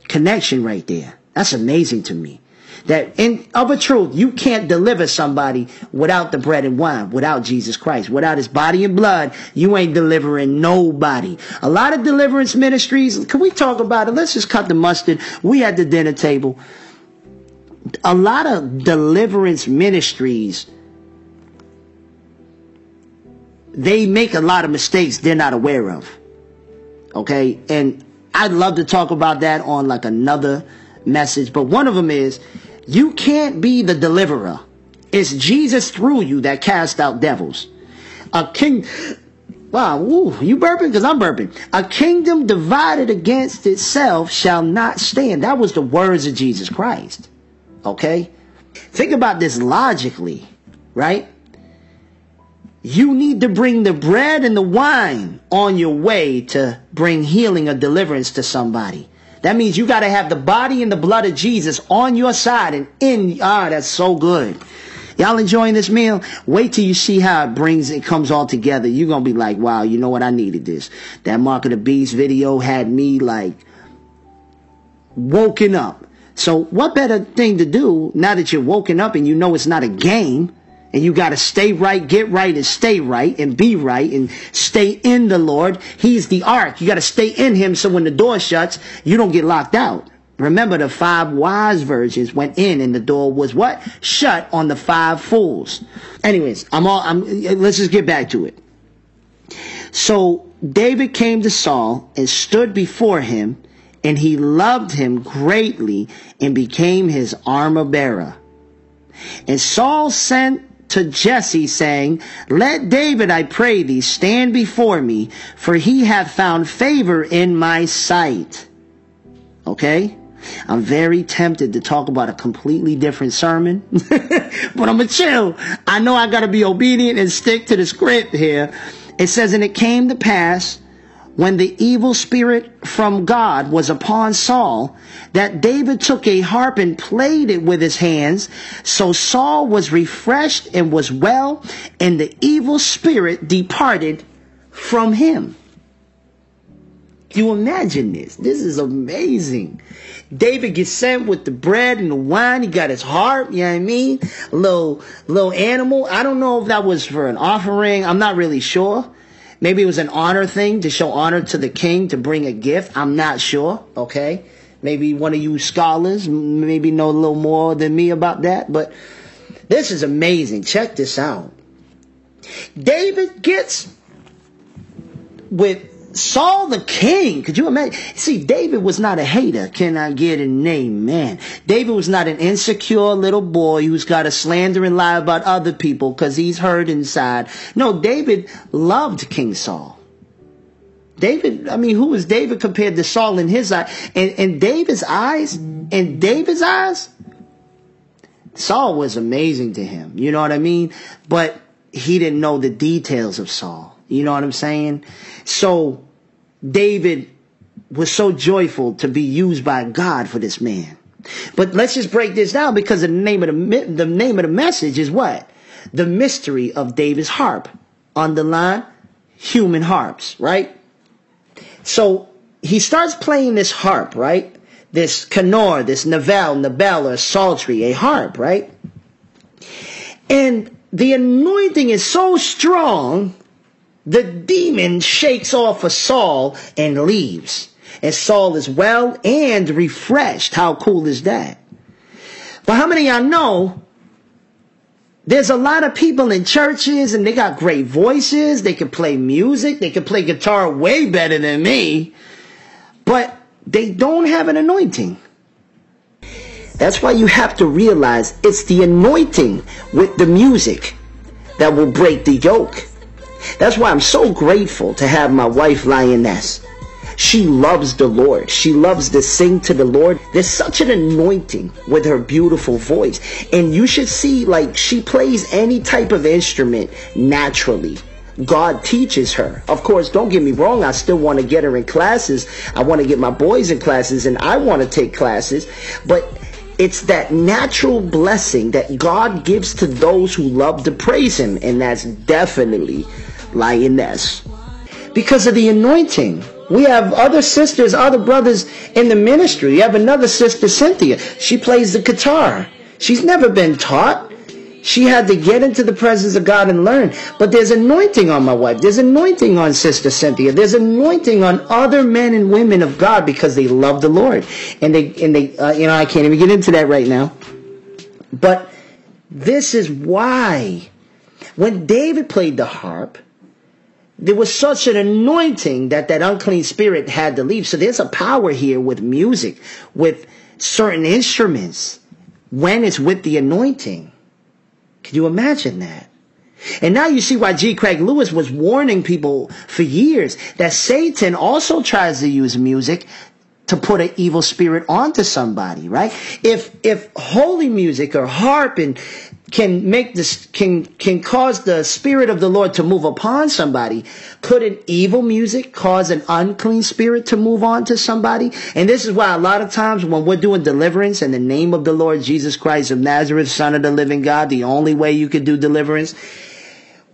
connection right there. That's amazing to me. That in of a truth, you can't deliver somebody without the bread and wine, without Jesus Christ, without his body and blood. You ain't delivering nobody. A lot of deliverance ministries, can we talk about it? Let's just cut the mustard. We at the dinner table. A lot of deliverance ministries, they make a lot of mistakes they're not aware of. Okay? And I'd love to talk about that on like another message. But one of them is, you can't be the deliverer. It's Jesus through you that cast out devils. A king, wow, ooh, you burping? Because I'm burping. A kingdom divided against itself shall not stand. That was the words of Jesus Christ. Okay? Think about this logically, right? You need to bring the bread and the wine on your way to bring healing or deliverance to somebody. That means you got to have the body and the blood of Jesus on your side and in. Ah, that's so good. Y'all enjoying this meal? Wait till you see how it comes all together. You're going to be like, wow, you know what? I needed this. That Mark of the Beast video had me like woken up. So what better thing to do now that you're woken up and you know it's not a game and you got to stay right, get right, and stay right and be right and stay in the Lord. He's the ark. You got to stay in him so when the door shuts, you don't get locked out. Remember, the five wise virgins went in, and the door was what? Shut on the five fools. Anyways, let's just get back to it. So David came to Saul and stood before him, and he loved him greatly and became his armor bearer. And Saul sent to Jesse, saying, "Let David, I pray thee, stand before me, for he hath found favor in my sight." Okay? I'm very tempted to talk about a completely different sermon, but I'm going to chill. I know I got to be obedient and stick to the script here. It says, "And it came to pass, when the evil spirit from God was upon Saul, that David took a harp and played it with his hands. So Saul was refreshed and was well, and the evil spirit departed from him." You imagine this? This is amazing. David gets sent with the bread and the wine. He got his harp, you know what I mean? Little animal. I don't know if that was for an offering. I'm not really sure. Maybe it was an honor thing to show honor to the king, to bring a gift. I'm not sure, okay? Maybe one of you scholars maybe know a little more than me about that, but this is amazing. Check this out. David gets with Saul the king. Could you imagine? See, David was not a hater. Can I get an amen? David was not an insecure little boy who's got to slander and lie about other people because he's hurt inside. No, David loved King Saul. David, I mean, who was David compared to Saul in his eye? In David's eyes, Saul was amazing to him. You know what I mean? But he didn't know the details of Saul. You know what I'm saying? So David was so joyful to be used by God for this man. But let's just break this down, because the name of the message is what? The mystery of David's harp. Underline human harps, right? So he starts playing this harp, right? This Kinnor, this Nevel, or Psaltery, a harp, right? And the anointing is so strong, the demon shakes off of Saul and leaves. And Saul is well and refreshed. How cool is that? But how many of y'all know there's a lot of people in churches and they got great voices. They can play music. They can play guitar way better than me. But they don't have an anointing. That's why you have to realize it's the anointing with the music that will break the yoke. That's why I'm so grateful to have my wife, Lioness. She loves the Lord. She loves to sing to the Lord. There's such an anointing with her beautiful voice. And you should see, like, she plays any type of instrument naturally. God teaches her. Of course, don't get me wrong, I still want to get her in classes. I want to get my boys in classes, and I want to take classes. But it's that natural blessing that God gives to those who love to praise him. And that's definitely Lioness, because of the anointing. We have other sisters, other brothers in the ministry. You have another sister, Cynthia. She plays the guitar. She's never been taught. She had to get into the presence of God and learn. But there's anointing on my wife. There's anointing on Sister Cynthia. There's anointing on other men and women of God, because they love the Lord. And I can't even get into that right now. But this is why when David played the harp, there was such an anointing that unclean spirit had to leave. So there's a power here with music, with certain instruments, when it's with the anointing. Can you imagine that? And now you see why G. Craig Lewis was warning people for years that Satan also tries to use music to put an evil spirit onto somebody, right? If holy music or harp and can cause the spirit of the Lord to move upon somebody, couldn't evil music cause an unclean spirit to move on to somebody? And this is why a lot of times when we're doing deliverance in the name of the Lord Jesus Christ of Nazareth, Son of the Living God, the only way you could do deliverance,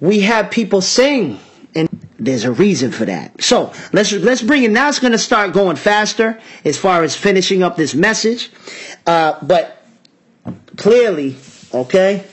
we have people sing. And there's a reason for that. So let's bring it. Now it's going to start going faster as far as finishing up this message. But clearly, okay,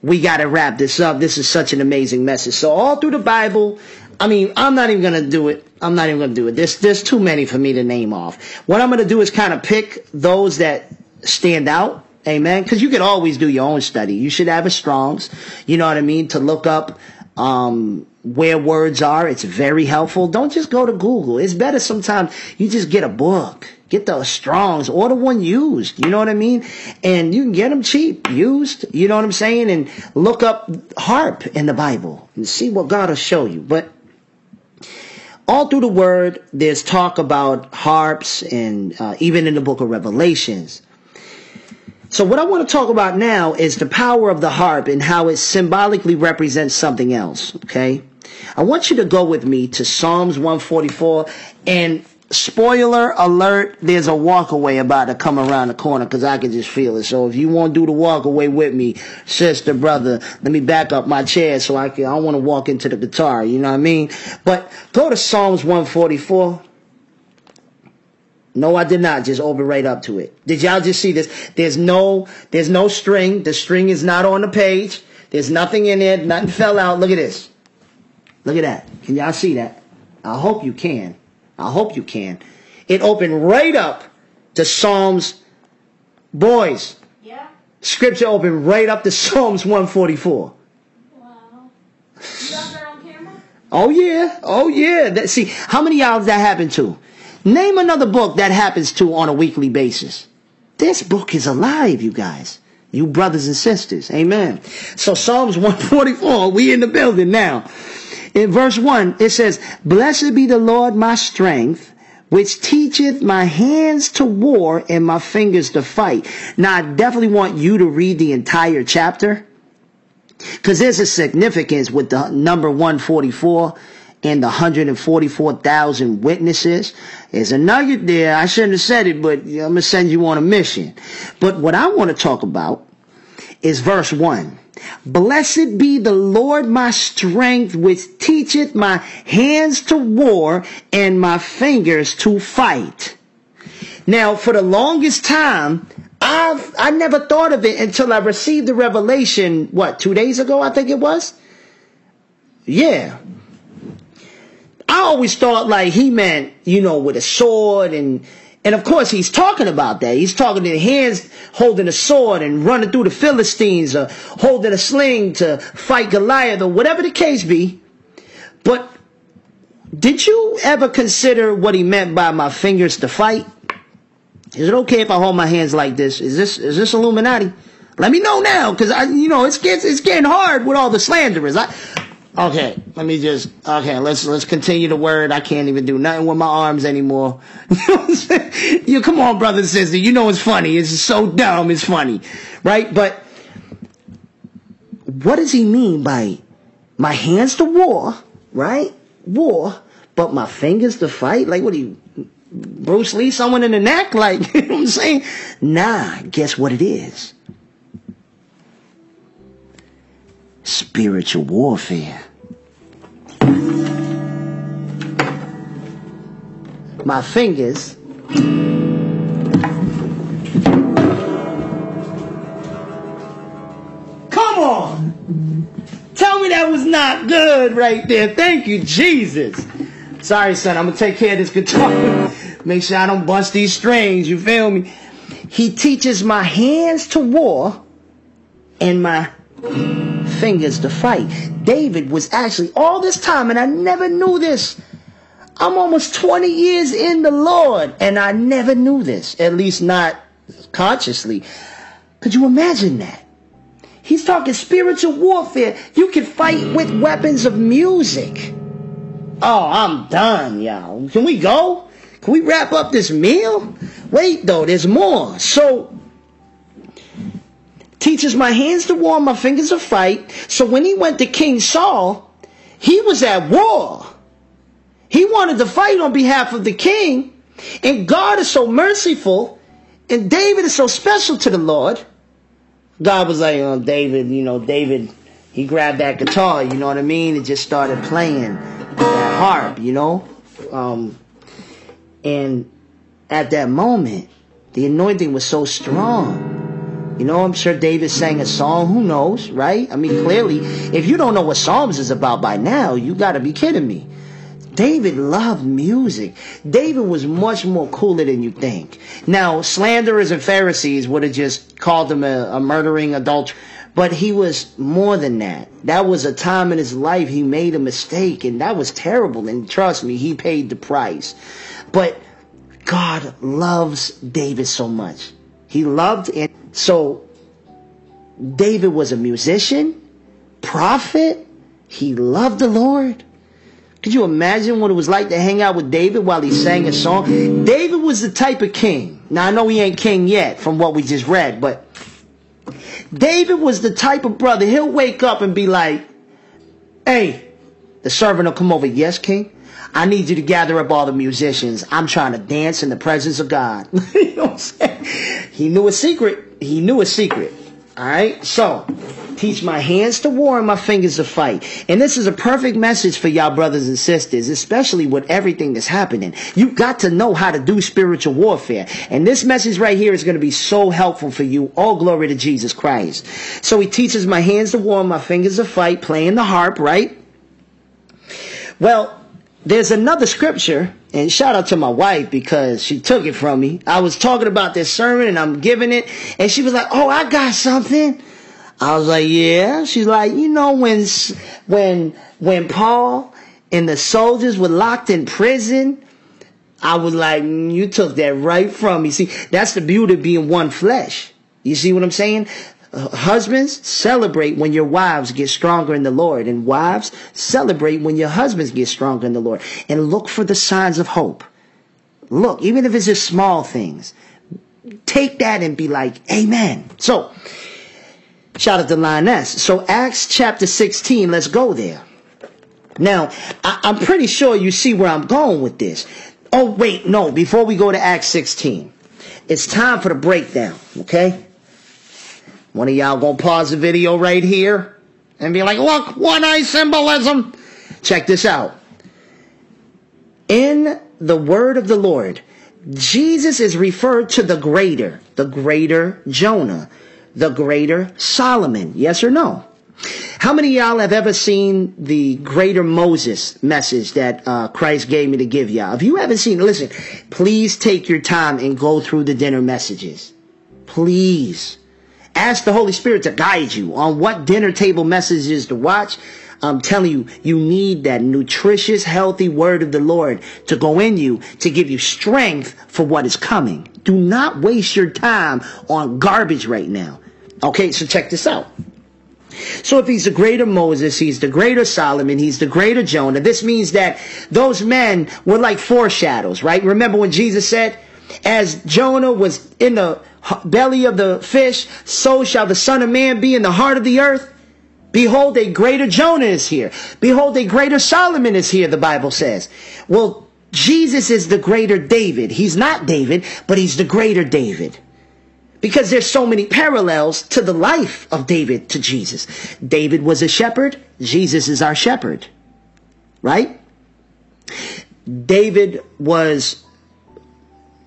we got to wrap this up. This is such an amazing message. So all through the Bible, I mean, I'm not even going to do it. I'm not even going to do it. There's too many for me to name off. What I'm going to do is kind of pick those that stand out. Amen. Because you can always do your own study. You should have a Strong's, you know what I mean, to look up where words are. It's very helpful. Don't just go to Google. It's better sometimes you just get a book. Get the Strong's. Order one used. You know what I mean? And you can get them cheap, used. You know what I'm saying? And look up HAARP in the Bible and see what God will show you. But all through the Word, there's talk about harps and even in the book of Revelations. So what I want to talk about now is the power of the harp and how it symbolically represents something else. Okay? I want you to go with me to Psalms 144 and... spoiler alert, there's a walkaway about to come around the corner because I can just feel it. So if you want to do the walkaway with me, sister, brother, let me back up my chair so I can. I don't want to walk into the guitar, you know what I mean? But go to Psalms 144. No, I did not. Just open right up to it. Did y'all just see this? There's no string. The string is not on the page. There's nothing in it. Nothing fell out. Look at this. Look at that. Can y'all see that? I hope you can. I hope you can. It opened right up to Psalms, boys. Yeah. Scripture opened right up to Psalms 144. Wow. You got that on camera? Oh yeah. Oh yeah. That, see, how many y'all that happened to? Name another book that happens to on a weekly basis. This book is alive, you guys. You brothers and sisters. Amen. So Psalms 144, we in the building now. In verse 1, it says, "Blessed be the Lord my strength, which teacheth my hands to war and my fingers to fight." Now, I definitely want you to read the entire chapter, because there's a significance with the number 144 and the 144,000 witnesses. There's a nugget there. I shouldn't have said it, but I'm going to send you on a mission. But what I want to talk about is verse 1. "Blessed be the Lord my strength, which teacheth my hands to war and my fingers to fight." Now, for the longest time, I never thought of it until I received the revelation, what, 2 days ago, I think it was? Yeah. I always thought like he meant, you know, with a sword and of course, he's talking about that. He's talking to hands holding a sword and running through the Philistines or holding a sling to fight Goliath or whatever the case be. But did you ever consider what he meant by my fingers to fight? Is it okay if I hold my hands like this? Is this Illuminati? Let me know now, because I, you know, it's getting hard with all the slanderers. Okay, let me just, okay, let's continue the word. I can't even do nothing with my arms anymore. You know what I'm saying? You, come on, brother and sister. You know it's funny. It's so dumb, it's funny. Right? But what does he mean by my hands to war, right? War, but my fingers to fight? Like, what are you, Bruce Lee, someone in the neck? Like, you know what I'm saying? Nah, guess what it is? Spiritual warfare. My fingers come on, tell me that was not good right there. Thank you, Jesus. Sorry, son, I'm gonna take care of this guitar. Make sure I don't bust these strings, you feel me? He teaches my hands to war and my fingers to fight. David was actually, all this time, and I never knew this, I'm almost 20 years in the Lord, and I never knew this, at least not consciously. Could you imagine that? He's talking spiritual warfare. You can fight with weapons of music. Oh, I'm done, y'all. Can we go? Can we wrap up this meal? Wait, though, there's more. So, teaches my hands to war, my fingers to fight. So when he went to King Saul, he was at war. He wanted to fight on behalf of the king. And God is so merciful. And David is so special to the Lord. God was like, oh, David, you know, David, he grabbed that guitar, you know what I mean? And just started playing that harp, you know. And at that moment, the anointing was so strong You know, I'm sure David sang a song. Who knows, right? I mean, clearly, if you don't know what Psalms is about by now, you got to be kidding me. David loved music. David was much more cooler than you think. Now, slanderers and Pharisees would have just called him a murdering adulterer. But he was more than that. That was a time in his life he made a mistake, and that was terrible. And trust me, he paid the price. But God loves David so much. He loved it. So David was a musician, prophet. He loved the Lord. Could you imagine what it was like to hang out with David while he sang a song? David was the type of king. Now, I know he ain't king yet from what we just read, but David was the type of brother, he'll wake up and be like, hey, the servant will come over. Yes, king? I need you to gather up all the musicians. I'm trying to dance in the presence of God. You know what I'm saying? He knew a secret. He knew a secret. All right? So, teach my hands to war and my fingers to fight. And this is a perfect message for y'all brothers and sisters, especially with everything that's happening. You've got to know how to do spiritual warfare. And this message right here is going to be so helpful for you. All glory to Jesus Christ. So he teaches my hands to war and my fingers to fight, playing the harp, right? Well, there's another scripture, and shout out to my wife because she took it from me. I was talking about this sermon, and I'm giving it, and she was like, oh, I got something. I was like, yeah. She's like, you know, when Paul and the soldiers were locked in prison, I was like, you took that right from me. See, that's the beauty of being one flesh. You see what I'm saying? Husbands, celebrate when your wives get stronger in the Lord. And wives, celebrate when your husbands get stronger in the Lord. And look for the signs of hope. Look, even if it's just small things, take that and be like, amen. So, shout out to Lioness. So, Acts chapter 16, let's go there. Now, I'm pretty sure you see where I'm going with this. Oh, wait, no, before we go to Acts 16, it's time for the breakdown, okay? One of y'all gonna pause the video right here and be like, look, one-eye symbolism. Check this out. In the word of the Lord, Jesus is referred to the greater Jonah, the greater Solomon. Yes or no? How many of y'all have ever seen the greater Moses message that Christ gave me to give y'all? If you haven't seen it, listen, please take your time and go through the dinner messages. Please. Ask the Holy Spirit to guide you on what dinner table messages to watch. I'm telling you, you need that nutritious, healthy word of the Lord to go in you, to give you strength for what is coming. Do not waste your time on garbage right now. Okay, so check this out. So if he's the greater Moses, he's the greater Solomon, he's the greater Jonah. This means that those men were like foreshadows, right? Remember when Jesus said, as Jonah was in the belly of the fish, so shall the Son of Man be in the heart of the earth. Behold, a greater Jonah is here. Behold, a greater Solomon is here, the Bible says. Well, Jesus is the greater David. He's not David, but he's the greater David. Because there's so many parallels to the life of David to Jesus. David was a shepherd. Jesus is our shepherd. Right? David was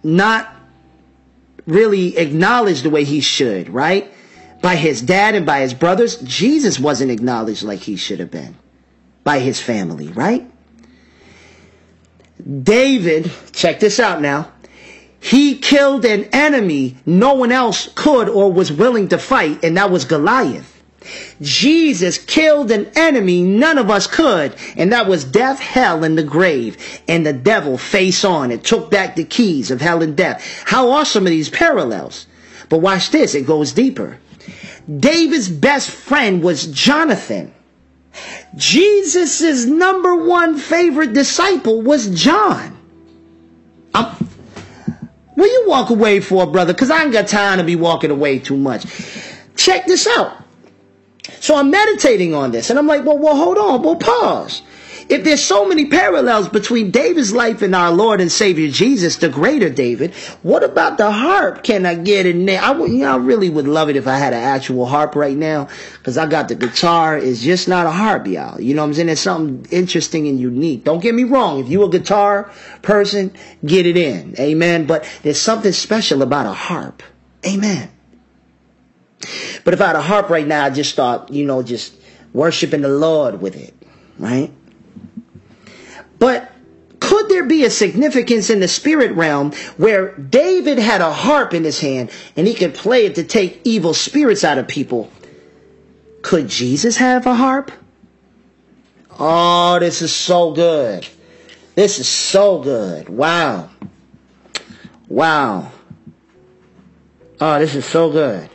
not really acknowledged the way he should, right? By his dad and by his brothers. Jesus wasn't acknowledged like he should have been by his family, right? David, check this out now, he killed an enemy no one else could or was willing to fight, and that was Goliath. Jesus killed an enemy none of us could, and that was death, hell, and the grave, and the devil face on and took back the keys of hell and death. How awesome are these parallels? But watch this, it goes deeper. David's best friend was Jonathan. Jesus' number one favorite disciple was John. Will you walk away for, brother? Because I ain't got time to be walking away too much. Check this out. So I'm meditating on this, and I'm like, well, hold on, well, pause. If there's so many parallels between David's life and our Lord and Savior Jesus, the greater David, what about the harp? Can I get in there? I really would love it if I had an actual harp right now, because I got the guitar. It's just not a harp, y'all. You know what I'm saying? It's something interesting and unique. Don't get me wrong. If you're a guitar person, get it in. Amen. But there's something special about a harp. Amen. But if I had a harp right now, I'd just start, you know, just worshiping the Lord with it, right? But could there be a significance in the spirit realm where David had a harp in his hand and he could play it to take evil spirits out of people? Could Jesus have a harp? Oh, this is so good. This is so good. Wow. Wow. Oh, this is so good.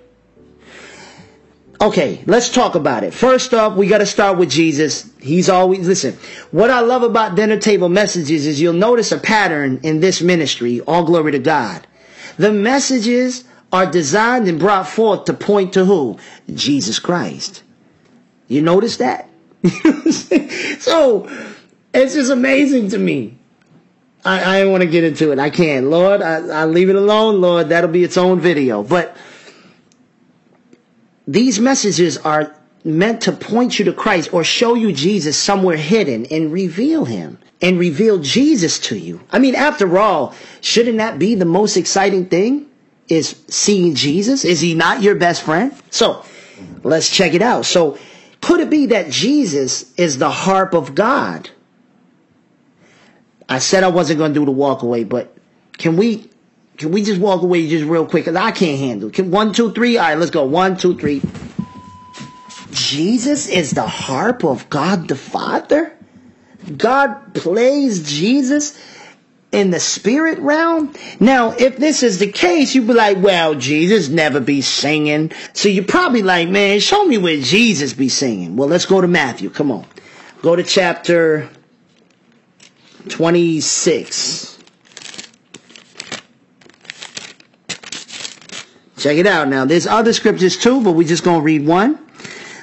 Okay, let's talk about it. First up, we got to start with Jesus. He's always, listen, what I love about dinner table messages is you'll notice a pattern in this ministry, all glory to God. The messages are designed and brought forth to point to who? Jesus Christ. You notice that? So, it's just amazing to me. I don't want to get into it. I can't. Lord, I leave it alone, Lord. That'll be its own video. But these messages are meant to point you to Christ or show you Jesus somewhere hidden and reveal him and reveal Jesus to you. I mean, after all, shouldn't that be the most exciting thing? Is seeing Jesus? Is he not your best friend? So let's check it out. So could it be that Jesus is the harp of God? I said I wasn't going to do the walk away, but can we just walk away just real quick? Because I can't handle it. 1, 2, 3. All right, let's go. 1, 2, 3. Jesus is the harp of God the Father? God plays Jesus in the spirit realm? Now, if this is the case, you'd be like, well, Jesus never be singing. So you're probably like, man, show me where Jesus be singing. Well, let's go to Matthew. Come on. Go to chapter 26. Check it out now. There's other scriptures too, but we're just going to read one.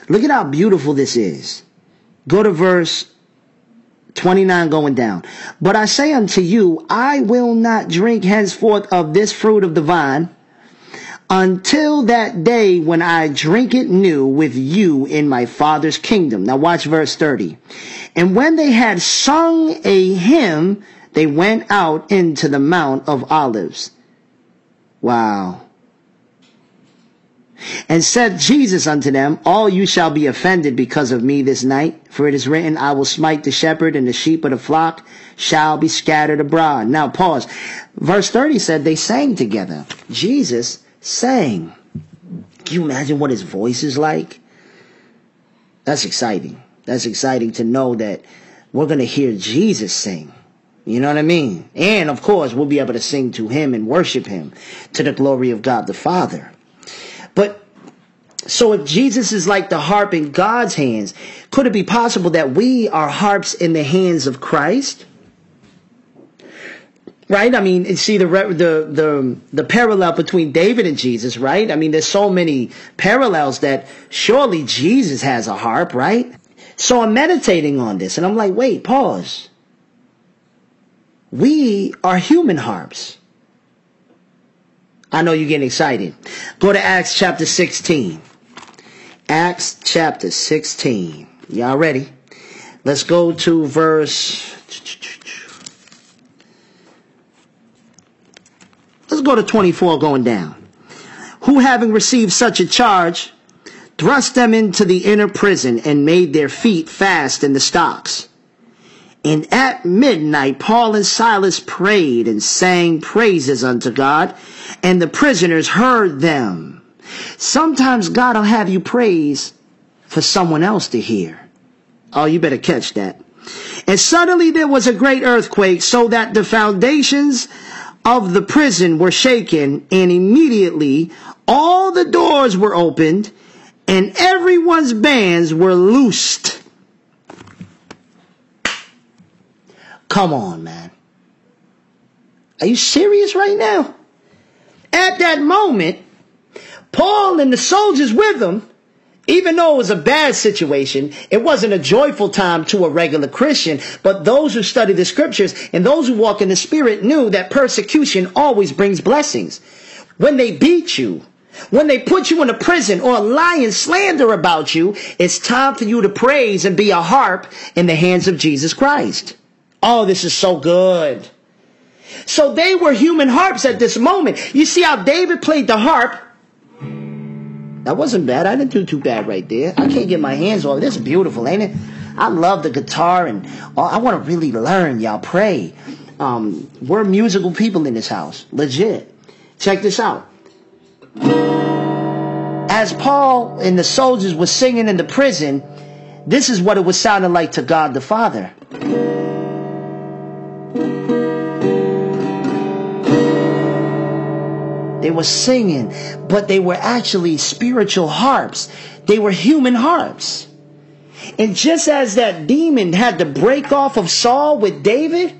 Look at how beautiful this is. Go to verse 29 going down. But I say unto you, I will not drink henceforth of this fruit of the vine until that day when I drink it new with you in my Father's kingdom. Now watch verse 30. And when they had sung a hymn, they went out into the Mount of Olives. Wow. And said Jesus unto them, all you shall be offended because of me this night, for it is written, I will smite the shepherd, and the sheep of the flock shall be scattered abroad. Now pause. Verse 30 said they sang together. Jesus sang. Can you imagine what his voice is like? That's exciting. That's exciting to know that we're going to hear Jesus sing. You know what I mean? And of course, we'll be able to sing to him and worship him to the glory of God the Father. But so if Jesus is like the harp in God's hands, could it be possible that we are harps in the hands of Christ? Right? I mean, see the parallel between David and Jesus, right? I mean, there's so many parallels that surely Jesus has a harp, right? So I'm meditating on this and I'm like, wait, pause. We are human harps. I know you're getting excited. Go to Acts chapter 16. Acts chapter 16. Y'all ready? Let's go to verse... Let's go to 24 going down. Who having received such a charge, thrust them into the inner prison and made their feet fast in the stocks. And at midnight, Paul and Silas prayed and sang praises unto God, and the prisoners heard them. Sometimes God will have you praise for someone else to hear. Oh, you better catch that. And suddenly there was a great earthquake, so that the foundations of the prison were shaken, and immediately all the doors were opened, and everyone's bands were loosed. Come on, man. Are you serious right now? At that moment, Paul and the soldiers with him, even though it was a bad situation, it wasn't a joyful time to a regular Christian, but those who study the scriptures and those who walk in the spirit knew that persecution always brings blessings. When they beat you, when they put you in a prison or lie and slander about you, it's time for you to praise and be a harp in the hands of Jesus Christ. Oh, this is so good. So they were human harps at this moment. You see how David played the harp That wasn't bad. I didn't do too bad right there. I can't get my hands off. That's beautiful, ain't it? I love the guitar, and I want to really learn. Y'all pray. We're musical people in this house. Legit. Check this out. As Paul and the soldiers were singing in the prison, this is what it was sounding like to God the Father. They were singing, but they were actually spiritual harps. They were human harps. And just as that demon had to break off of Saul with David,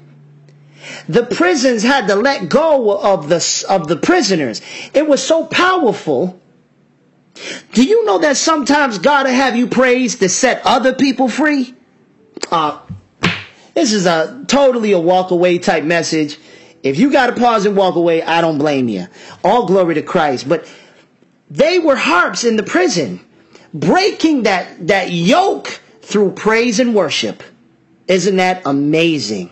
the prisons had to let go of the prisoners. It was so powerful. Do you know that sometimes God will have you praise to set other people free? This is totally a walk away type message. If you got to pause and walk away, I don't blame you. All glory to Christ. But they were harps in the prison, breaking that yoke through praise and worship. Isn't that amazing?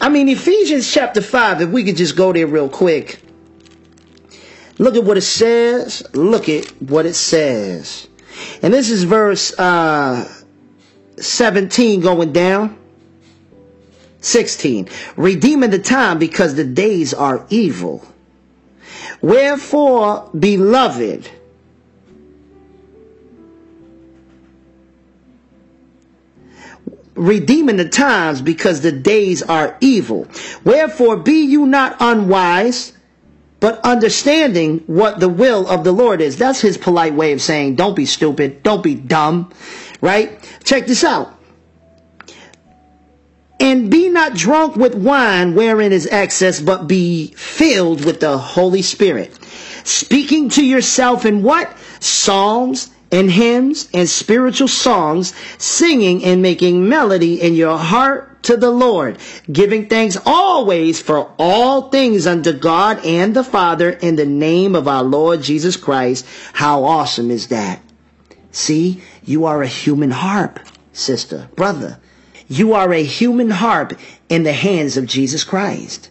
I mean, Ephesians chapter 5, if we could just go there real quick. Look at what it says. Look at what it says. And this is verse 17 going down. 16, redeeming the time because the days are evil. Wherefore, beloved, redeeming the times because the days are evil. Wherefore, be you not unwise, but understanding what the will of the Lord is. That's his polite way of saying, don't be stupid, don't be dumb, right? Check this out. And be not drunk with wine wherein is excess, but be filled with the Holy Spirit. Speaking to yourself in what? Psalms and hymns and spiritual songs, singing and making melody in your heart to the Lord, giving thanks always for all things unto God and the Father in the name of our Lord Jesus Christ. How awesome is that? See, you are a human harp, sister, brother. You are a human harp in the hands of Jesus Christ.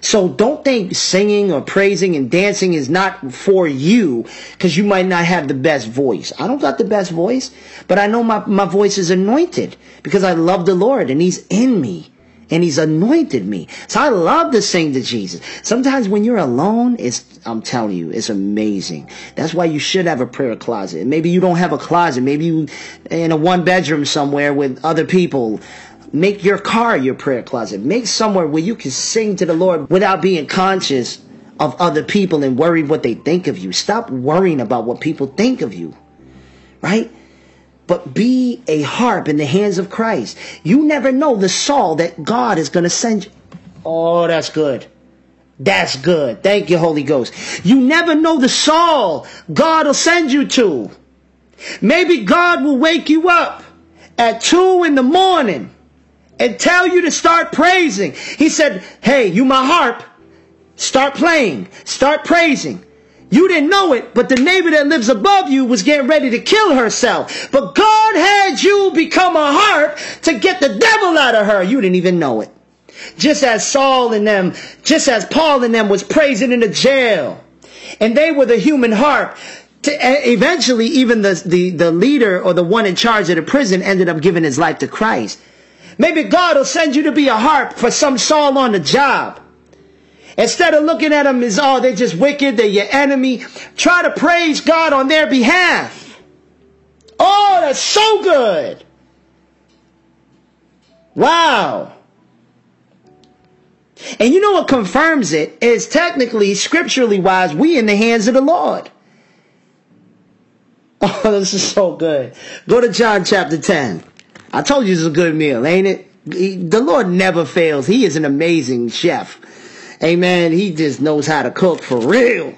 So don't think singing or praising and dancing is not for you because you might not have the best voice. I don't got the best voice, but I know my voice is anointed because I love the Lord and he's in me and he's anointed me. So I love to sing to Jesus. Sometimes when you're alone, I'm telling you, it's amazing. That's why you should have a prayer closet. Maybe you don't have a closet. Maybe you in a one bedroom somewhere with other people. Make your car your prayer closet. Make somewhere where you can sing to the Lord without being conscious of other people and worried what they think of you. Stop worrying about what people think of you, right? But be a harp in the hands of Christ. You never know the Saul that God is going to send you. Oh, that's good. That's good. Thank you, Holy Ghost. You never know the Saul God will send you to. Maybe God will wake you up at 2 a.m. and tell you to start praising. He said, hey, you my harp. Start playing. Start praising. You didn't know it, but the neighbor that lives above you was getting ready to kill herself. But God had you become a harp to get the devil out of her. You didn't even know it. Just as Paul and them was praising in the jail. And they were the human harp. Eventually, even the leader or the one in charge of the prison ended up giving his life to Christ. Maybe God will send you to be a harp for some Saul on the job. Instead of looking at them as, oh, they're just wicked, they're your enemy. Try to praise God on their behalf. Oh, that's so good. Wow. And you know what confirms it is technically, scripturally wise, we in the hands of the Lord. Oh, this is so good. Go to John chapter 10. I told you this is a good meal, ain't it? The Lord never fails. He is an amazing chef. Amen. He just knows how to cook for real.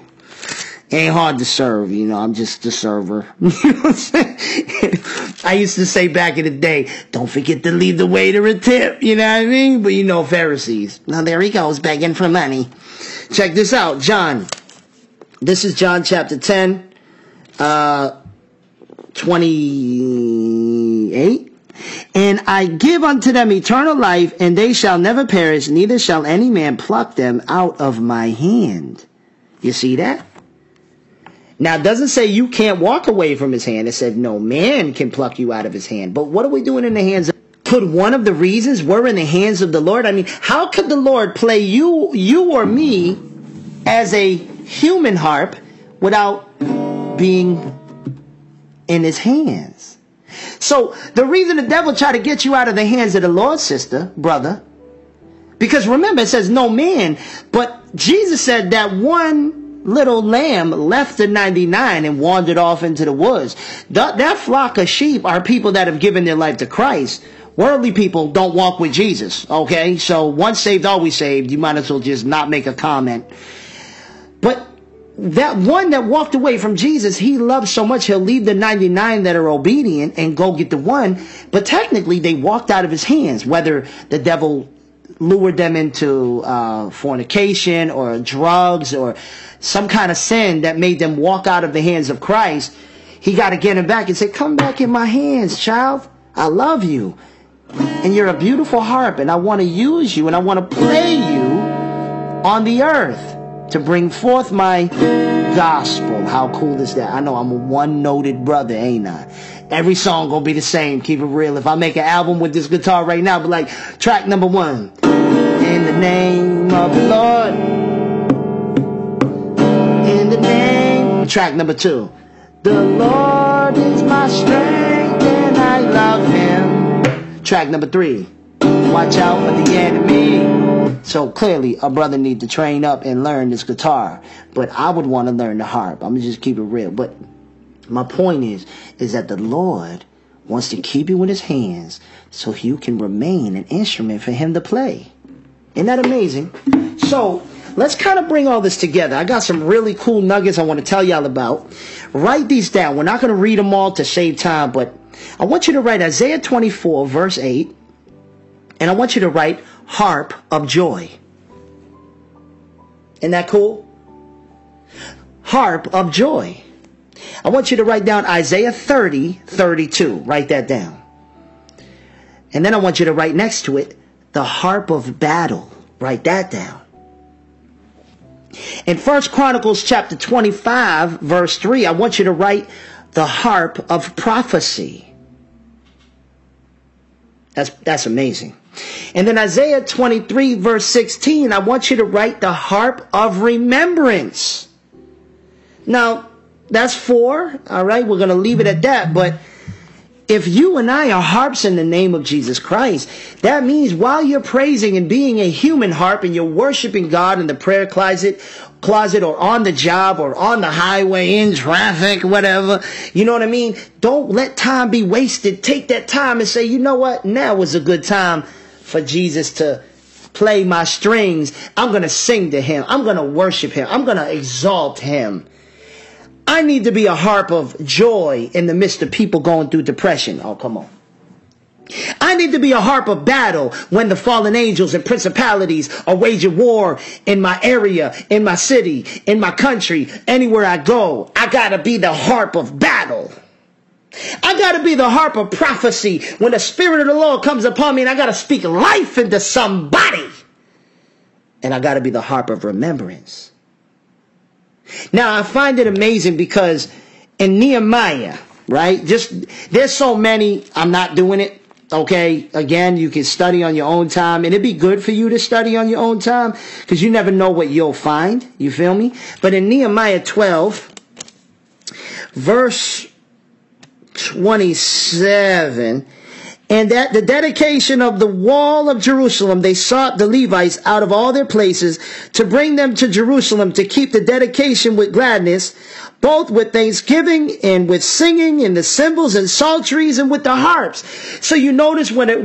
Ain't hard to serve, you know. I'm just the server. You know what I'm saying? I used to say back in the day, don't forget to leave the waiter a tip. You know what I mean? But you know, Pharisees. Now there he goes, begging for money. Check this out, John. This is John chapter 10, 28. And I give unto them eternal life, and they shall never perish, neither shall any man pluck them out of my hand. You see that? Now, it doesn't say you can't walk away from his hand. It said no man can pluck you out of his hand. But what are we doing in the hands of? Could one of the reasons we're in the hands of the Lord? I mean, how could the Lord play you or me as a human harp without being in his hands? So the reason the devil tried to get you out of the hands of the Lord, sister, brother, because remember, it says no man, but Jesus said that one little lamb left the 99 and wandered off into the woods. That flock of sheep are people that have given their life to Christ. Worldly people don't walk with Jesus, okay? So once saved, always saved. You might as well just not make a comment. But that one that walked away from Jesus, he loves so much, he'll leave the 99 that are obedient and go get the one. But technically, they walked out of his hands, whether the devil lured them into fornication or drugs or some kind of sin that made them walk out of the hands of Christ. He got to get them back and say, come back in my hands, child. I love you. And you're a beautiful harp, and I want to use you, and I want to play you on the earth to bring forth my gospel. How cool is that? I know I'm a one-noted brother, ain't I? Every song gonna be the same, keep it real. If I make an album with this guitar right now, but like track number 1. In the name of the Lord. In the name. Track number 2. The Lord is my strength and I love him. Track number 3. Watch out for the enemy. So clearly, a brother need to train up and learn this guitar. But I would want to learn the harp. I'm going to just keep it real. But my point is that the Lord wants to keep you in his hands so you can remain an instrument for him to play. Isn't that amazing? So let's kind of bring all this together. I got some really cool nuggets I want to tell y'all about. Write these down. We're not going to read them all to save time, but I want you to write Isaiah 24, verse 8. And I want you to write harp of joy. Isn't that cool? Harp of joy. I want you to write down Isaiah 30, 32. Write that down. And then I want you to write next to it, the harp of battle. Write that down. In 1 Chronicles chapter 25, verse 3, I want you to write the harp of prophecy. That's amazing. And then Isaiah 23, verse 16, I want you to write the harp of remembrance. Now, that's 4, all right? We're going to leave it at that, but if you and I are harps in the name of Jesus Christ, that means while you're praising and being a human harp and you're worshiping God in the prayer closet or on the job or on the highway, in traffic, whatever, you know what I mean? Don't let time be wasted. Take that time and say, you know what? Now is a good time for Jesus to play my strings. I'm going to sing to him. I'm going to worship him. I'm going to exalt him. I need to be a harp of joy in the midst of people going through depression. Oh, come on. I need to be a harp of battle when the fallen angels and principalities are waging war in my area, in my city, in my country, anywhere I go. I got to be the harp of battle. I got to be the harp of prophecy when the Spirit of the Lord comes upon me and I got to speak life into somebody. And I got to be the harp of remembrance. Now, I find it amazing because in Nehemiah, right, there's so many, I'm not doing it, okay? Again, you can study on your own time, and it'd be good for you to study on your own time because you never know what you'll find, you feel me? But in Nehemiah 12, verse 27, and at the dedication of the wall of Jerusalem, they sought the Levites out of all their places to bring them to Jerusalem to keep the dedication with gladness, both with thanksgiving and with singing and the cymbals and psalteries and with the harps. So you notice whether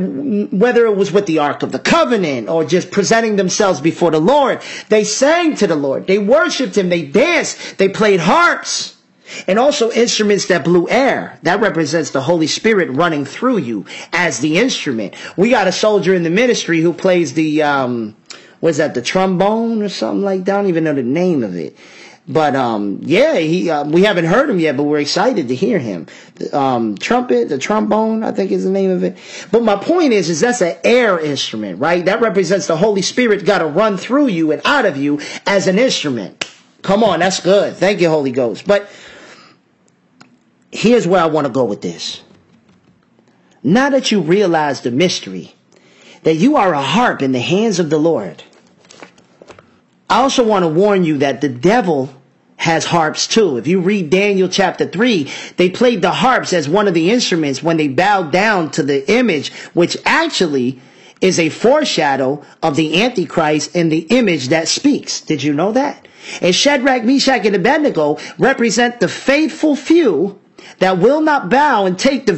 it was with the Ark of the Covenant or just presenting themselves before the Lord, they sang to the Lord. They worshiped him. They danced. They played harps. And also instruments that blew air. That represents the Holy Spirit running through you as the instrument. We got a soldier in the ministry who plays the, the trombone or something like that? I don't even know the name of it. But, we haven't heard him yet, but we're excited to hear him. The trombone, I think is the name of it. But my point is that's an air instrument, right? That represents the Holy Spirit got to run through you and out of you as an instrument. Come on, that's good. Thank you, Holy Ghost. But here's where I want to go with this. Now that you realize the mystery, that you are a harp in the hands of the Lord, I also want to warn you that the devil has harps too. If you read Daniel chapter 3, they played the harps as one of the instruments when they bowed down to the image, which actually is a foreshadow of the Antichrist and the image that speaks. Did you know that? And Shadrach, Meshach, and Abednego represent the faithful few that will not bow and take the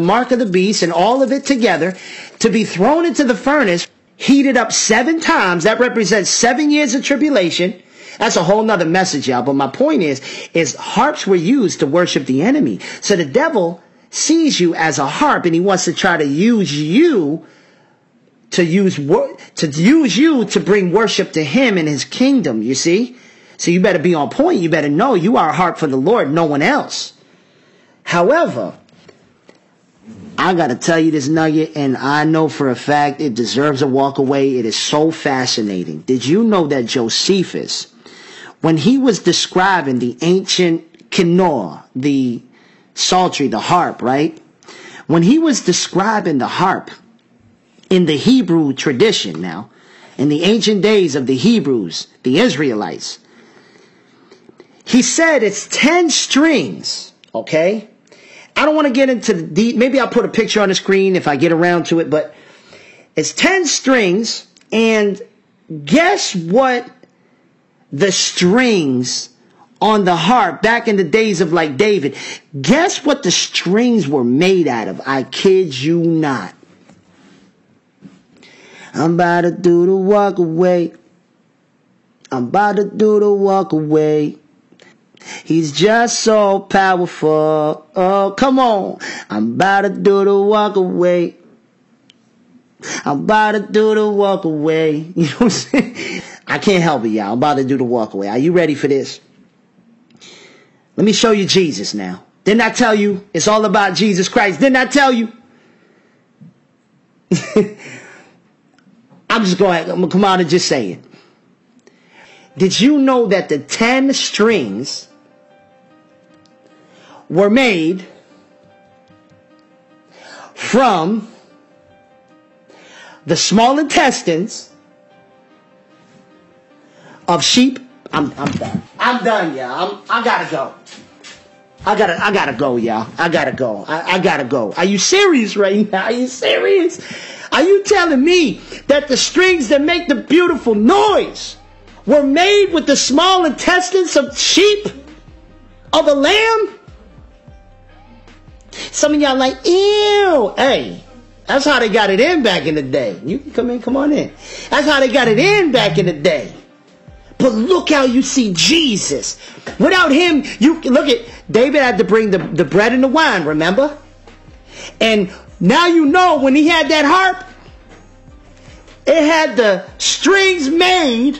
mark of the beast and all of it together to be thrown into the furnace, heated up 7 times. That represents 7 years of tribulation. That's a whole nother message, y'all. But my point is harps were used to worship the enemy. So the devil sees you as a harp and he wants to try to use you to bring worship to him and his kingdom, you see? So you better be on point. You better know you are a harp for the Lord, no one else. However, I got to tell you this nugget, and I know for a fact it deserves a walk away. It is so fascinating. Did you know that Josephus, when he was describing the ancient Kinnor, the Psaltery, the harp, right? When he was describing the harp, in the Hebrew tradition now, in the ancient days of the Hebrews, the Israelites, he said it's 10 strings, okay? I don't want to get into the deep, maybe I'll put a picture on the screen if I get around to it, but it's 10 strings, and guess what the strings on the harp back in the days of like David, guess what the strings were made out of? I kid you not. I'm about to do the walk away. I'm about to do the walk away. He's just so powerful. Oh, come on. I'm about to do the walk away. I'm about to do the walk away. You know what I'm saying? I can't help it, y'all. I'm about to do the walk away. Are you ready for this? Let me show you Jesus now. Didn't I tell you it's all about Jesus Christ? Didn't I tell you? I'm going to come out and just say it. Did you know that the 10 strings were made from the small intestines of sheep? I'm done. I'm done, y'all. I gotta go, y'all. I gotta go. Are you serious right now? Are you serious? Are you telling me that the strings that make the beautiful noise were made with the small intestines of sheep, of a lamb? Some of y'all like, ew. Hey, that's how they got it in back in the day. You can come in, come on in. That's how they got it in back in the day. But look how you see Jesus. Without him, you look at David had to bring the bread and the wine, remember? And now you know when he had that harp, it had the strings made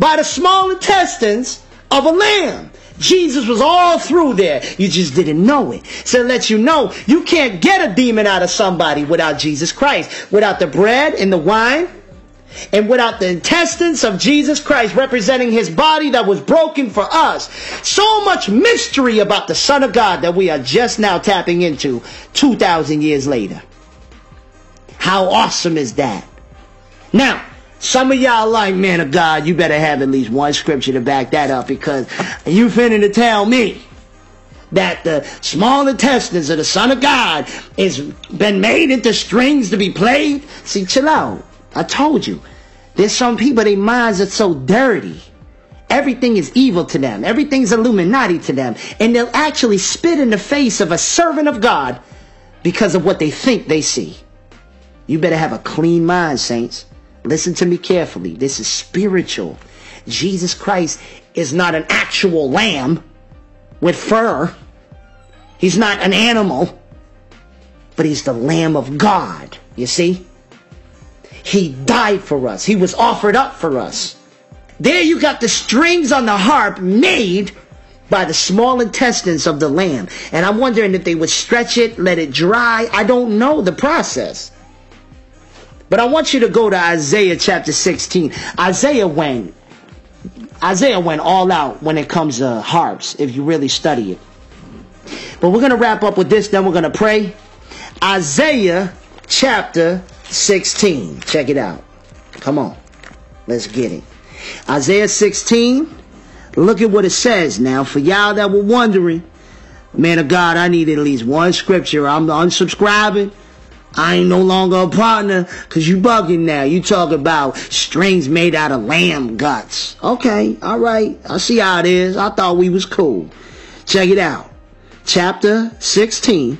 by the small intestines of a lamb. Jesus was all through there. You just didn't know it. So it lets you know you can't get a demon out of somebody without Jesus Christ, without the bread and the wine, and without the intestines of Jesus Christ representing his body that was broken for us. So much mystery about the Son of God that we are just now tapping into 2,000 years later. How awesome is that? Now, some of y'all like, man of God, you better have at least one scripture to back that up, because you finna to tell me that the small intestines of the Son of God has been made into strings to be played? See, chill out. I told you, there's some people, their minds are so dirty. Everything is evil to them. Everything's Illuminati to them. And they'll actually spit in the face of a servant of God because of what they think they see. You better have a clean mind, saints. Listen to me carefully. This is spiritual. Jesus Christ is not an actual lamb with fur. He's not an animal. But he's the Lamb of God, you see? He died for us. He was offered up for us. There you got the strings on the harp made by the small intestines of the lamb. And I'm wondering if they would stretch it, let it dry. I don't know the process. But I want you to go to Isaiah chapter 16. Isaiah, when Isaiah went all out when it comes to harps, if you really study it. But we're going to wrap up with this, then we're going to pray. Isaiah chapter 16. Check it out. Come on. Let's get it. Isaiah 16. Look at what it says now. For y'all that were wondering, man of God, I need at least one scripture. I'm unsubscribing. I ain't no longer a partner, because you bugging now. You talk about strings made out of lamb guts. Okay, all right. I see how it is. I thought we was cool. Check it out. Chapter 16.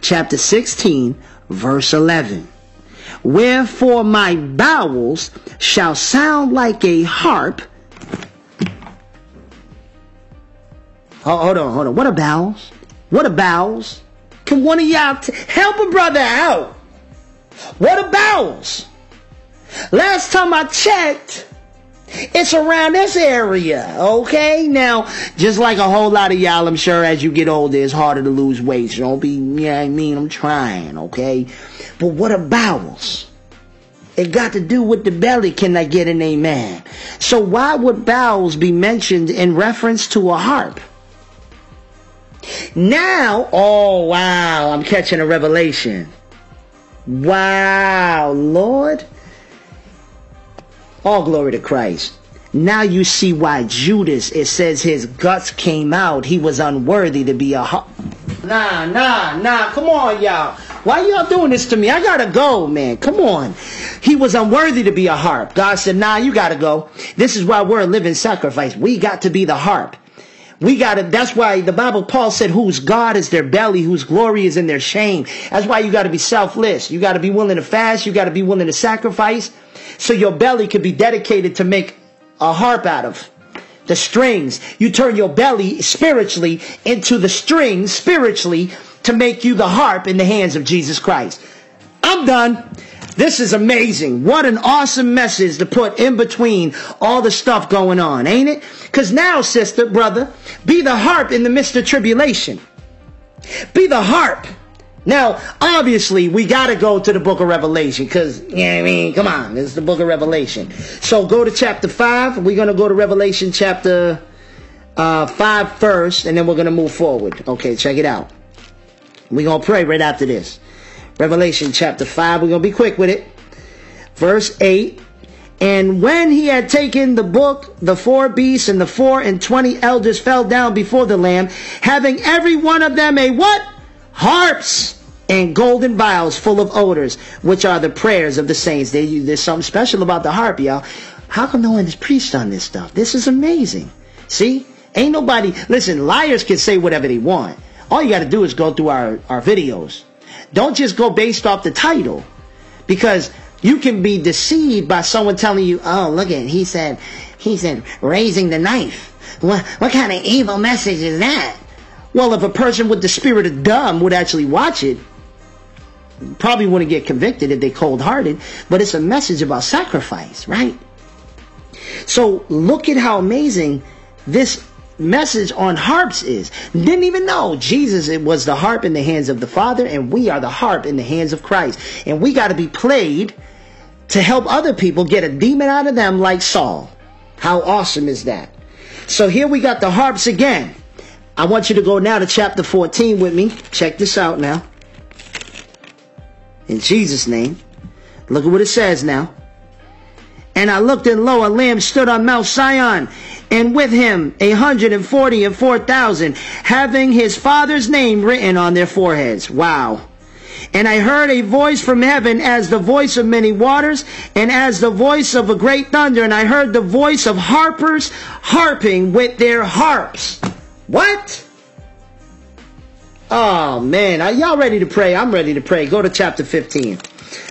Chapter 16, verse 11. Wherefore my bowels shall sound like a harp. Oh, hold on. What are bowels? What are bowels? Can one of y'all help a brother out? What are bowels? Last time I checked, it's around this area, okay? Now, just like a whole lot of y'all, I'm sure as you get older, it's harder to lose weight. So don't be, I'm trying, okay? But what are bowels? It got to do with the belly. Can I get an amen? So why would bowels be mentioned in reference to a harp? Now, oh wow, I'm catching a revelation. Wow, Lord. All glory to Christ. Now you see why Judas, it says his guts came out. He was unworthy to be a harp. Nah, come on, y'all. Why y'all doing this to me? I gotta go, man. Come on. He was unworthy to be a harp. God said, nah, you gotta go. This is why we're a living sacrifice. We got to be the harp. We got it. That's why the Bible, Paul said, whose God is their belly, whose glory is in their shame. That's why you got to be selfless. You got to be willing to fast. You got to be willing to sacrifice. So your belly could be dedicated to make a harp out of the strings. You turn your belly spiritually into the strings spiritually to make you the harp in the hands of Jesus Christ. I'm done. This is amazing. What an awesome message to put in between all the stuff going on, ain't it? Because now, sister, brother, be the harp in the midst of tribulation. Be the harp. Now, obviously, we got to go to the book of Revelation because, come on, this is the book of Revelation. So go to chapter 5. We're going to go to Revelation chapter 5 first, and then we're going to move forward. Okay, check it out. We're going to pray right after this. Revelation chapter 5, we're going to be quick with it. Verse 8, and when he had taken the book, the four beasts and the 24 elders fell down before the Lamb, having every one of them a what? Harps and golden vials full of odors, which are the prayers of the saints. There's something special about the harp, y'all. How come no one has preached on this stuff? This is amazing. See? Ain't nobody, listen, liars can say whatever they want. All you got to do is go through our videos. Don't just go based off the title, because you can be deceived by someone telling you, oh, look at it. He said, raising the knife. What kind of evil message is that? Well, if a person with the spirit of dumb would actually watch it, probably wouldn't get convicted if they cold-hearted, but it's a message about sacrifice, right? So look at how amazing this message on harps is. Didn't even know Jesus, it was the harp in the hands of the Father, and we are the harp in the hands of Christ, and we got to be played to help other people get a demon out of them like Saul. How awesome is that? So here we got the harps again. I want you to go now to chapter 14 with me. Check this out now, in Jesus' name. Look at what it says now. And I looked, and lo, a Lamb stood on Mount Sion, and with him 144,000, having his Father's name written on their foreheads. Wow. And I heard a voice from heaven as the voice of many waters, and as the voice of a great thunder, and I heard the voice of harpers harping with their harps. What? Oh, man. Are y'all ready to pray? I'm ready to pray. Go to chapter 15.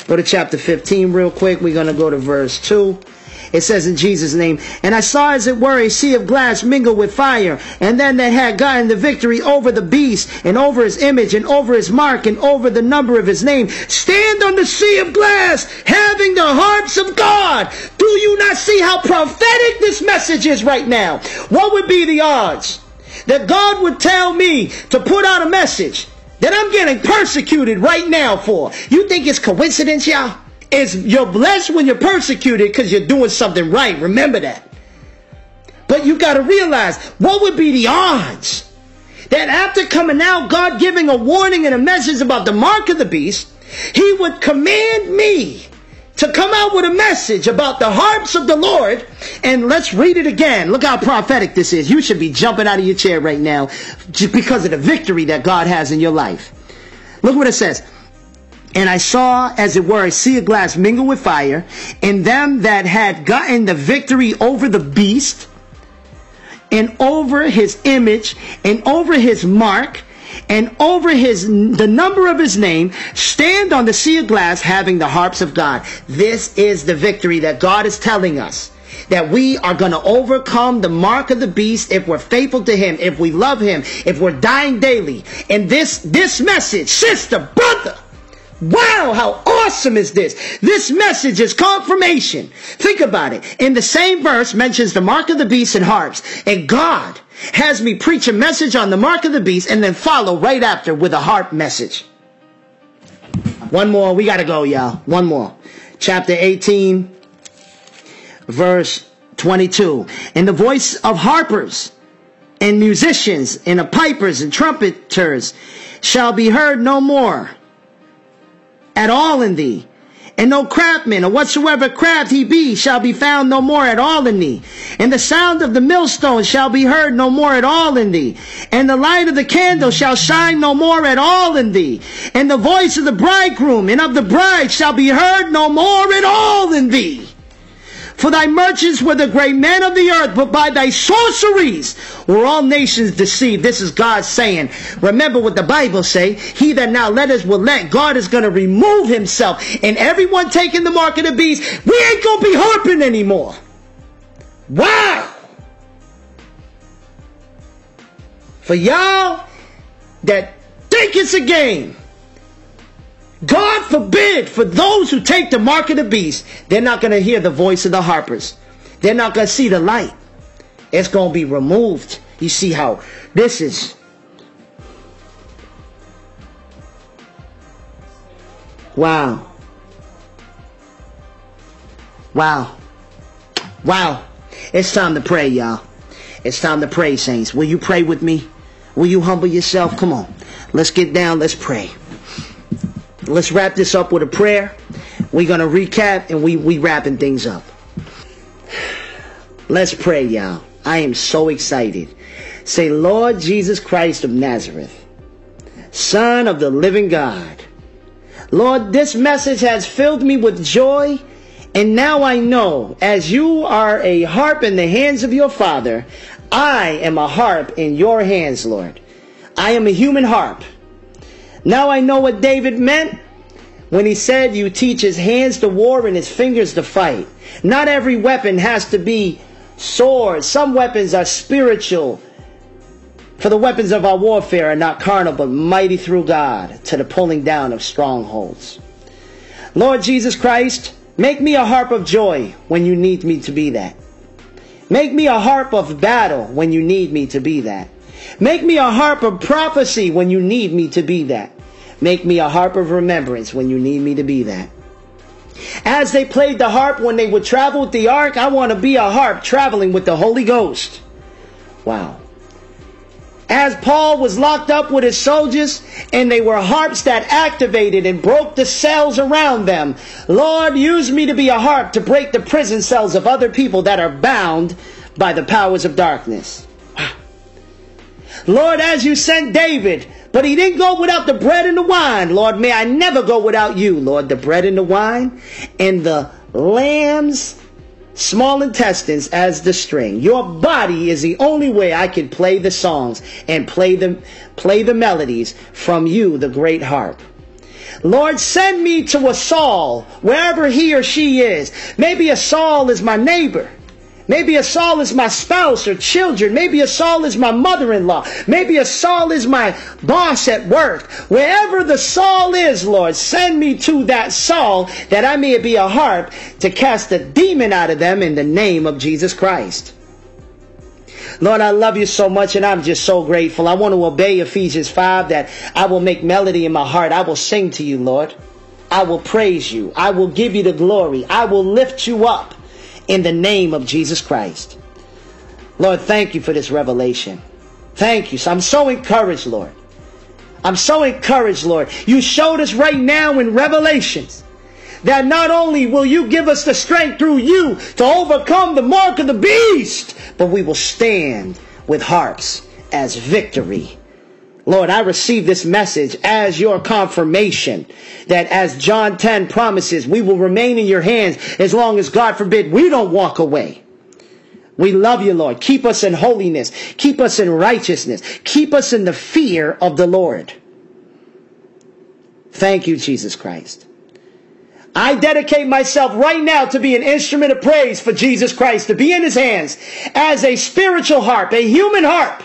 Go to chapter 15 real quick. We're going to go to verse 2. It says, in Jesus' name, and I saw as it were a sea of glass mingled with fire, and them that had gotten the victory over the beast, and over his image, and over his mark, and over the number of his name, stand on the sea of glass, having the harps of God. Do you not see how prophetic this message is right now? What would be the odds that God would tell me to put out a message that I'm getting persecuted right now for? You think it's coincidence, y'all? It's, you're blessed when you're persecuted because you're doing something right. Remember that. But you got to realize, what would be the odds that after coming out, God giving a warning and a message about the mark of the beast, he would command me to come out with a message about the harps of the Lord? And let's read it again. Look how prophetic this is. You should be jumping out of your chair right now just because of the victory that God has in your life. Look what it says. And I saw, as it were, a sea of glass mingled with fire, and them that had gotten the victory over the beast, and over his image, and over his mark, and over the number of his name, stand on the sea of glass having the harps of God. This is the victory that God is telling us, that we are going to overcome the mark of the beast if we're faithful to him, if we love him, if we're dying daily. And this message, sister, brother, wow, how awesome is this? This message is confirmation. Think about it. In the same verse mentions the mark of the beast and harps. And God has me preach a message on the mark of the beast and then follow right after with a harp message. One more. We got to go, y'all. One more. Chapter 18, verse 22. And the voice of harpers and musicians and of pipers and trumpeters shall be heard no more at all in thee, and no craftsman, or whatsoever craft he be, shall be found no more at all in thee. And the sound of the millstone shall be heard no more at all in thee. And the light of the candle shall shine no more at all in thee. And the voice of the bridegroom and of the bride shall be heard no more at all in thee. For thy merchants were the great men of the earth, but by thy sorceries were all nations deceived. This is God saying. Remember what the Bible say. He that now letteth will let. God is going to remove himself. And everyone taking the mark of the beast, we ain't going to be harping anymore. Wow. For y'all that think it's a game, God forbid, for those who take the mark of the beast, they're not going to hear the voice of the harpers. They're not going to see the light. It's going to be removed. You see how this is. Wow. Wow. Wow. It's time to pray, y'all. It's time to pray, saints. Will you pray with me? Will you humble yourself? Come on. Let's get down. Let's pray. Let's wrap this up with a prayer. We're going to recap and we wrapping things up. Let's pray, y'all. I am so excited. Say, Lord Jesus Christ of Nazareth, Son of the living God. Lord, this message has filled me with joy. And now I know, as you are a harp in the hands of your Father, I am a harp in your hands, Lord. I am a human harp. Now I know what David meant when he said you teach his hands to war and his fingers to fight. Not every weapon has to be sword. Some weapons are spiritual. For the weapons of our warfare are not carnal, but mighty through God to the pulling down of strongholds. Lord Jesus Christ, make me a harp of joy when you need me to be that. Make me a harp of battle when you need me to be that. Make me a harp of prophecy when you need me to be that. Make me a harp of remembrance when you need me to be that. As they played the harp when they would travel with the ark, I want to be a harp traveling with the Holy Ghost. Wow. As Paul was locked up with his soldiers, and they were harps that activated and broke the cells around them, Lord, use me to be a harp to break the prison cells of other people that are bound by the powers of darkness. Lord, as you sent David, but he didn't go without the bread and the wine. Lord, may I never go without you, Lord, the bread and the wine and the lamb's small intestines as the string. Your body is the only way I can play the songs and play the melodies from you, the great harp. Lord, send me to a Saul, wherever he or she is. Maybe a Saul is my neighbor. Maybe a Saul is my spouse or children. Maybe a Saul is my mother-in-law. Maybe a Saul is my boss at work. Wherever the Saul is, Lord, send me to that Saul that I may be a harp to cast the demon out of them in the name of Jesus Christ. Lord, I love you so much and I'm just so grateful. I want to obey Ephesians 5 that I will make melody in my heart. I will sing to you, Lord. I will praise you. I will give you the glory. I will lift you up in the name of Jesus Christ. Lord, thank you for this revelation. Thank you. So I'm so encouraged, Lord. I'm so encouraged, Lord. You showed us right now in Revelations that not only will you give us the strength through you to overcome the mark of the beast, but we will stand with harps as victory. Lord, I receive this message as your confirmation that as John 10 promises, we will remain in your hands as long as, God forbid, we don't walk away. We love you, Lord. Keep us in holiness. Keep us in righteousness. Keep us in the fear of the Lord. Thank you, Jesus Christ. I dedicate myself right now to be an instrument of praise for Jesus Christ, to be in his hands as a spiritual harp, a human harp,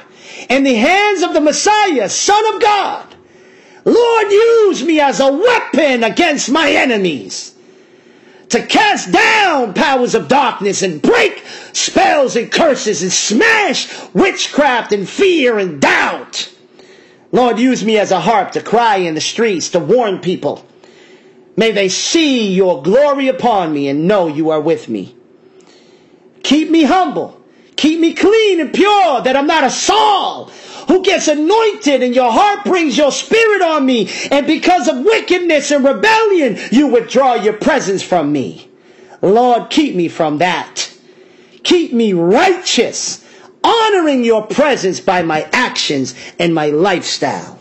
in the hands of the Messiah, Son of God. Lord, use me as a weapon against my enemies, to cast down powers of darkness and break spells and curses and smash witchcraft and fear and doubt. Lord, use me as a harp to cry in the streets, to warn people. May they see your glory upon me and know you are with me. Keep me humble. Keep me clean and pure, that I'm not a Saul who gets anointed and your heart brings your spirit on me, and because of wickedness and rebellion, you withdraw your presence from me. Lord, keep me from that. Keep me righteous, honoring your presence by my actions and my lifestyle.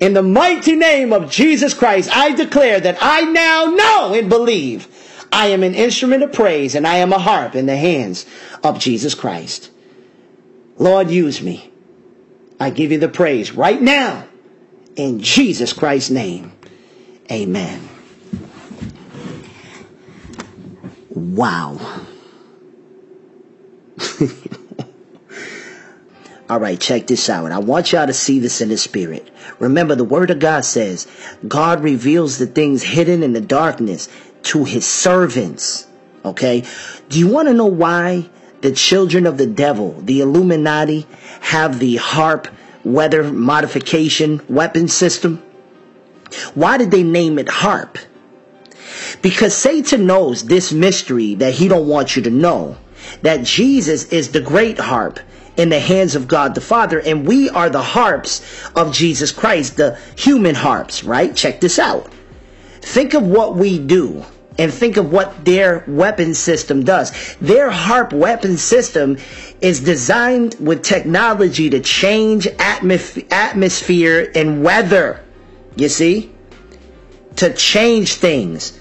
In the mighty name of Jesus Christ, I declare that I now know and believe I am an instrument of praise, and I am a harp in the hands of Jesus Christ. Lord, use me. I give you the praise right now in Jesus Christ's name. Amen. Wow. All right, check this out. I want y'all to see this in the spirit. Remember, the word of God says, God reveals the things hidden in the darkness to his servants. Okay? Do you want to know why the children of the devil, the Illuminati, have the HAARP weather modification weapon system? Why did they name it HAARP? Because Satan knows this mystery that he don't want you to know, that Jesus is the great harp in the hands of God the Father, and we are the harps of Jesus Christ, the human harps, right? Check this out. Think of what we do, and think of what their weapon system does. Their HAARP weapon system is designed with technology to change atmosphere and weather, you see, to change things.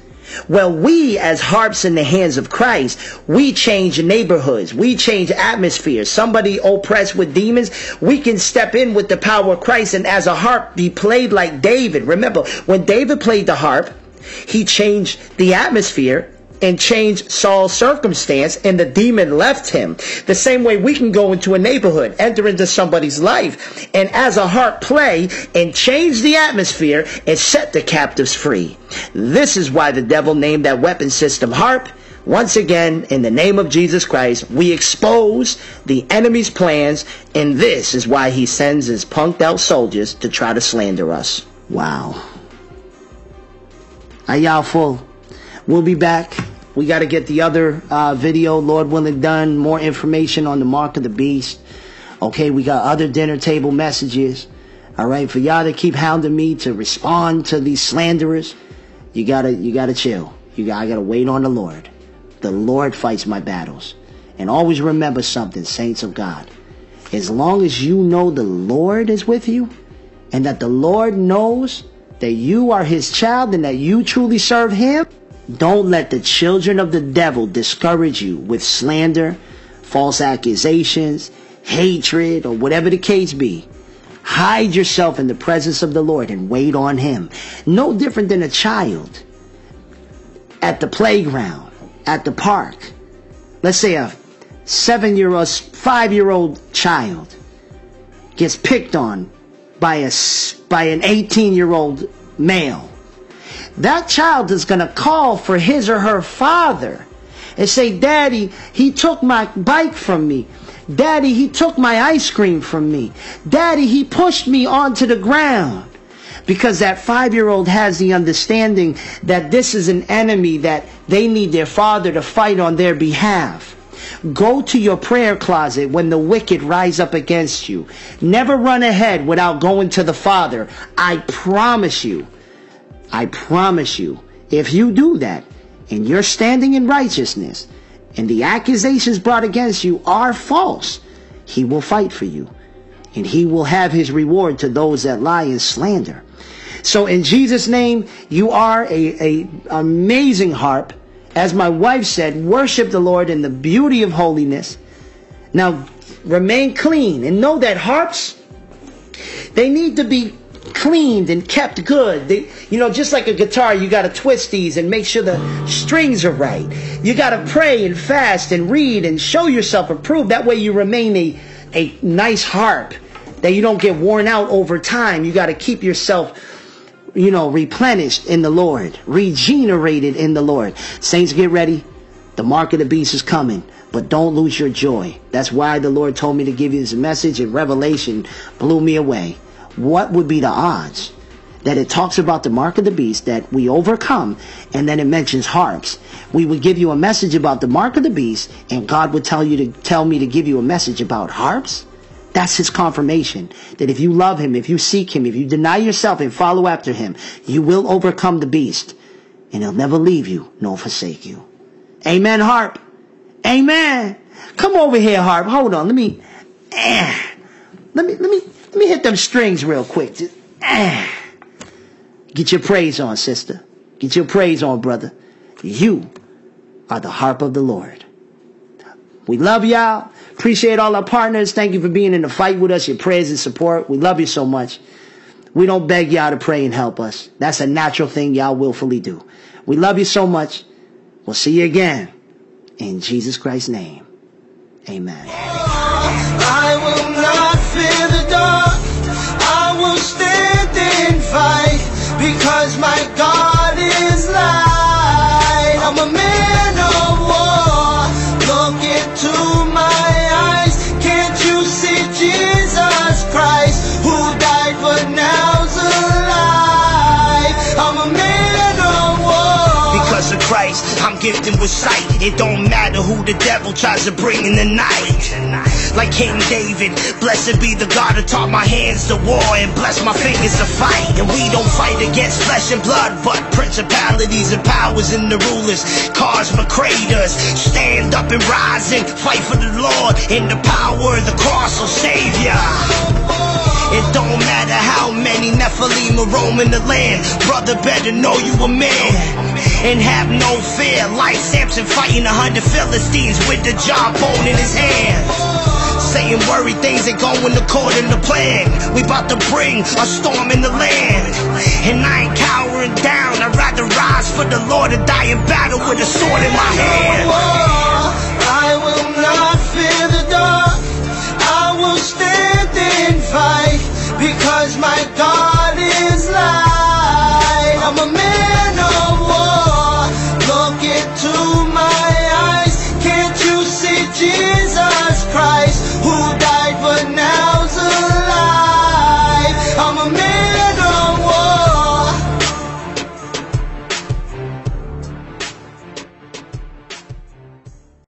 Well, we as harps in the hands of Christ, we change neighborhoods, we change atmospheres. Somebody oppressed with demons, we can step in with the power of Christ and as a harp be played like David. Remember, when David played the harp, he changed the atmosphere and changed Saul's circumstance, and the demon left him. The same way we can go into a neighborhood, enter into somebody's life, and as a harp play and change the atmosphere and set the captives free. This is why the devil named that weapon system HAARP. Once again, in the name of Jesus Christ, we expose the enemy's plans, and this is why he sends his punked out soldiers to try to slander us. Wow. Are y'all full? We'll be back. We got to get the other video, Lord willing, done. More information on the mark of the beast. Okay, we got other dinner table messages. All right, for y'all to keep hounding me to respond to these slanderers, you gotta chill. I gotta wait on the Lord. The Lord fights my battles. And always remember something, saints of God. As long as you know the Lord is with you, and that the Lord knows that you are his child and that you truly serve him, don't let the children of the devil discourage you with slander, false accusations, hatred, or whatever the case be. Hide yourself in the presence of the Lord and wait on him. No different than a child at the playground, at the park. Let's say a 7-year-old, 5-year-old child gets picked on by an 18-year-old male. That child is going to call for his or her father and say, Daddy, he took my bike from me. Daddy, he took my ice cream from me. Daddy, he pushed me onto the ground. because that 5-year-old has the understanding that this is an enemy that they need their father to fight on their behalf. Go to your prayer closet when the wicked rise up against you. Never run ahead without going to the Father. I promise you, if you do that, and you're standing in righteousness, and the accusations brought against you are false, He will fight for you, and He will have His reward to those that lie in slander. So in Jesus' name, you are an amazing harp. As my wife said, worship the Lord in the beauty of holiness. Now, remain clean and know that harps, they need to be cleaned and kept good. Just like a guitar, you got to twist these and make sure the strings are right. You got to pray and fast and read and show yourself approved. That way you remain a nice harp, that you don't get worn out over time. You got to keep yourself replenished in the Lord, regenerated in the Lord. Saints, get ready. The mark of the beast is coming, but don't lose your joy. That's why the Lord told me to give you this message, and Revelation blew me away. What would be the odds that it talks about the mark of the beast, that we overcome, and then it mentions harps? We would give you a message about the mark of the beast, and God would tell me to give you a message about harps? That's His confirmation that if you love Him, if you seek Him, if you deny yourself and follow after Him, you will overcome the beast, and He'll never leave you nor forsake you. Amen, harp. Amen. Come over here, harp. Hold on. Let me hit them strings real quick. Get your praise on, sister. Get your praise on, brother. You are the harp of the Lord. We love y'all. Appreciate all our partners. Thank you for being in the fight with us, your prayers and support. We love you so much. We don't beg y'all to pray and help us. That's a natural thing y'all willfully do. We love you so much. We'll see you again. In Jesus Christ's name. Amen. I will not fear the dark. I will stand and fight, because my God is light. I'm a man of war. Look into my eyes. Can't you see Jesus Christ, who died but now's alive? I'm a man of war. Because of Christ, I'm gifted with sight. It don't matter who the devil tries to bring in the night. Like King David, blessed be the God who taught my hands to war and blessed my fingers to fight. And we don't fight against flesh and blood, but principalities and powers and the rulers, caused my creators. Stand up and rise and fight for the Lord in the power of the cross, oh Savior. It don't matter how many Nephilim are roaming the land. Brother, better know you a man and have no fear. Like Samson fighting 100 Philistines with the jawbone in his hand. Saying worry things ain't going according to plan. We about to bring a storm in the land, and I ain't cowering down. I'd rather rise for the Lord and die in battle with a sword in my hand. I will not fear the dark. I will stand and fight, because my God is light.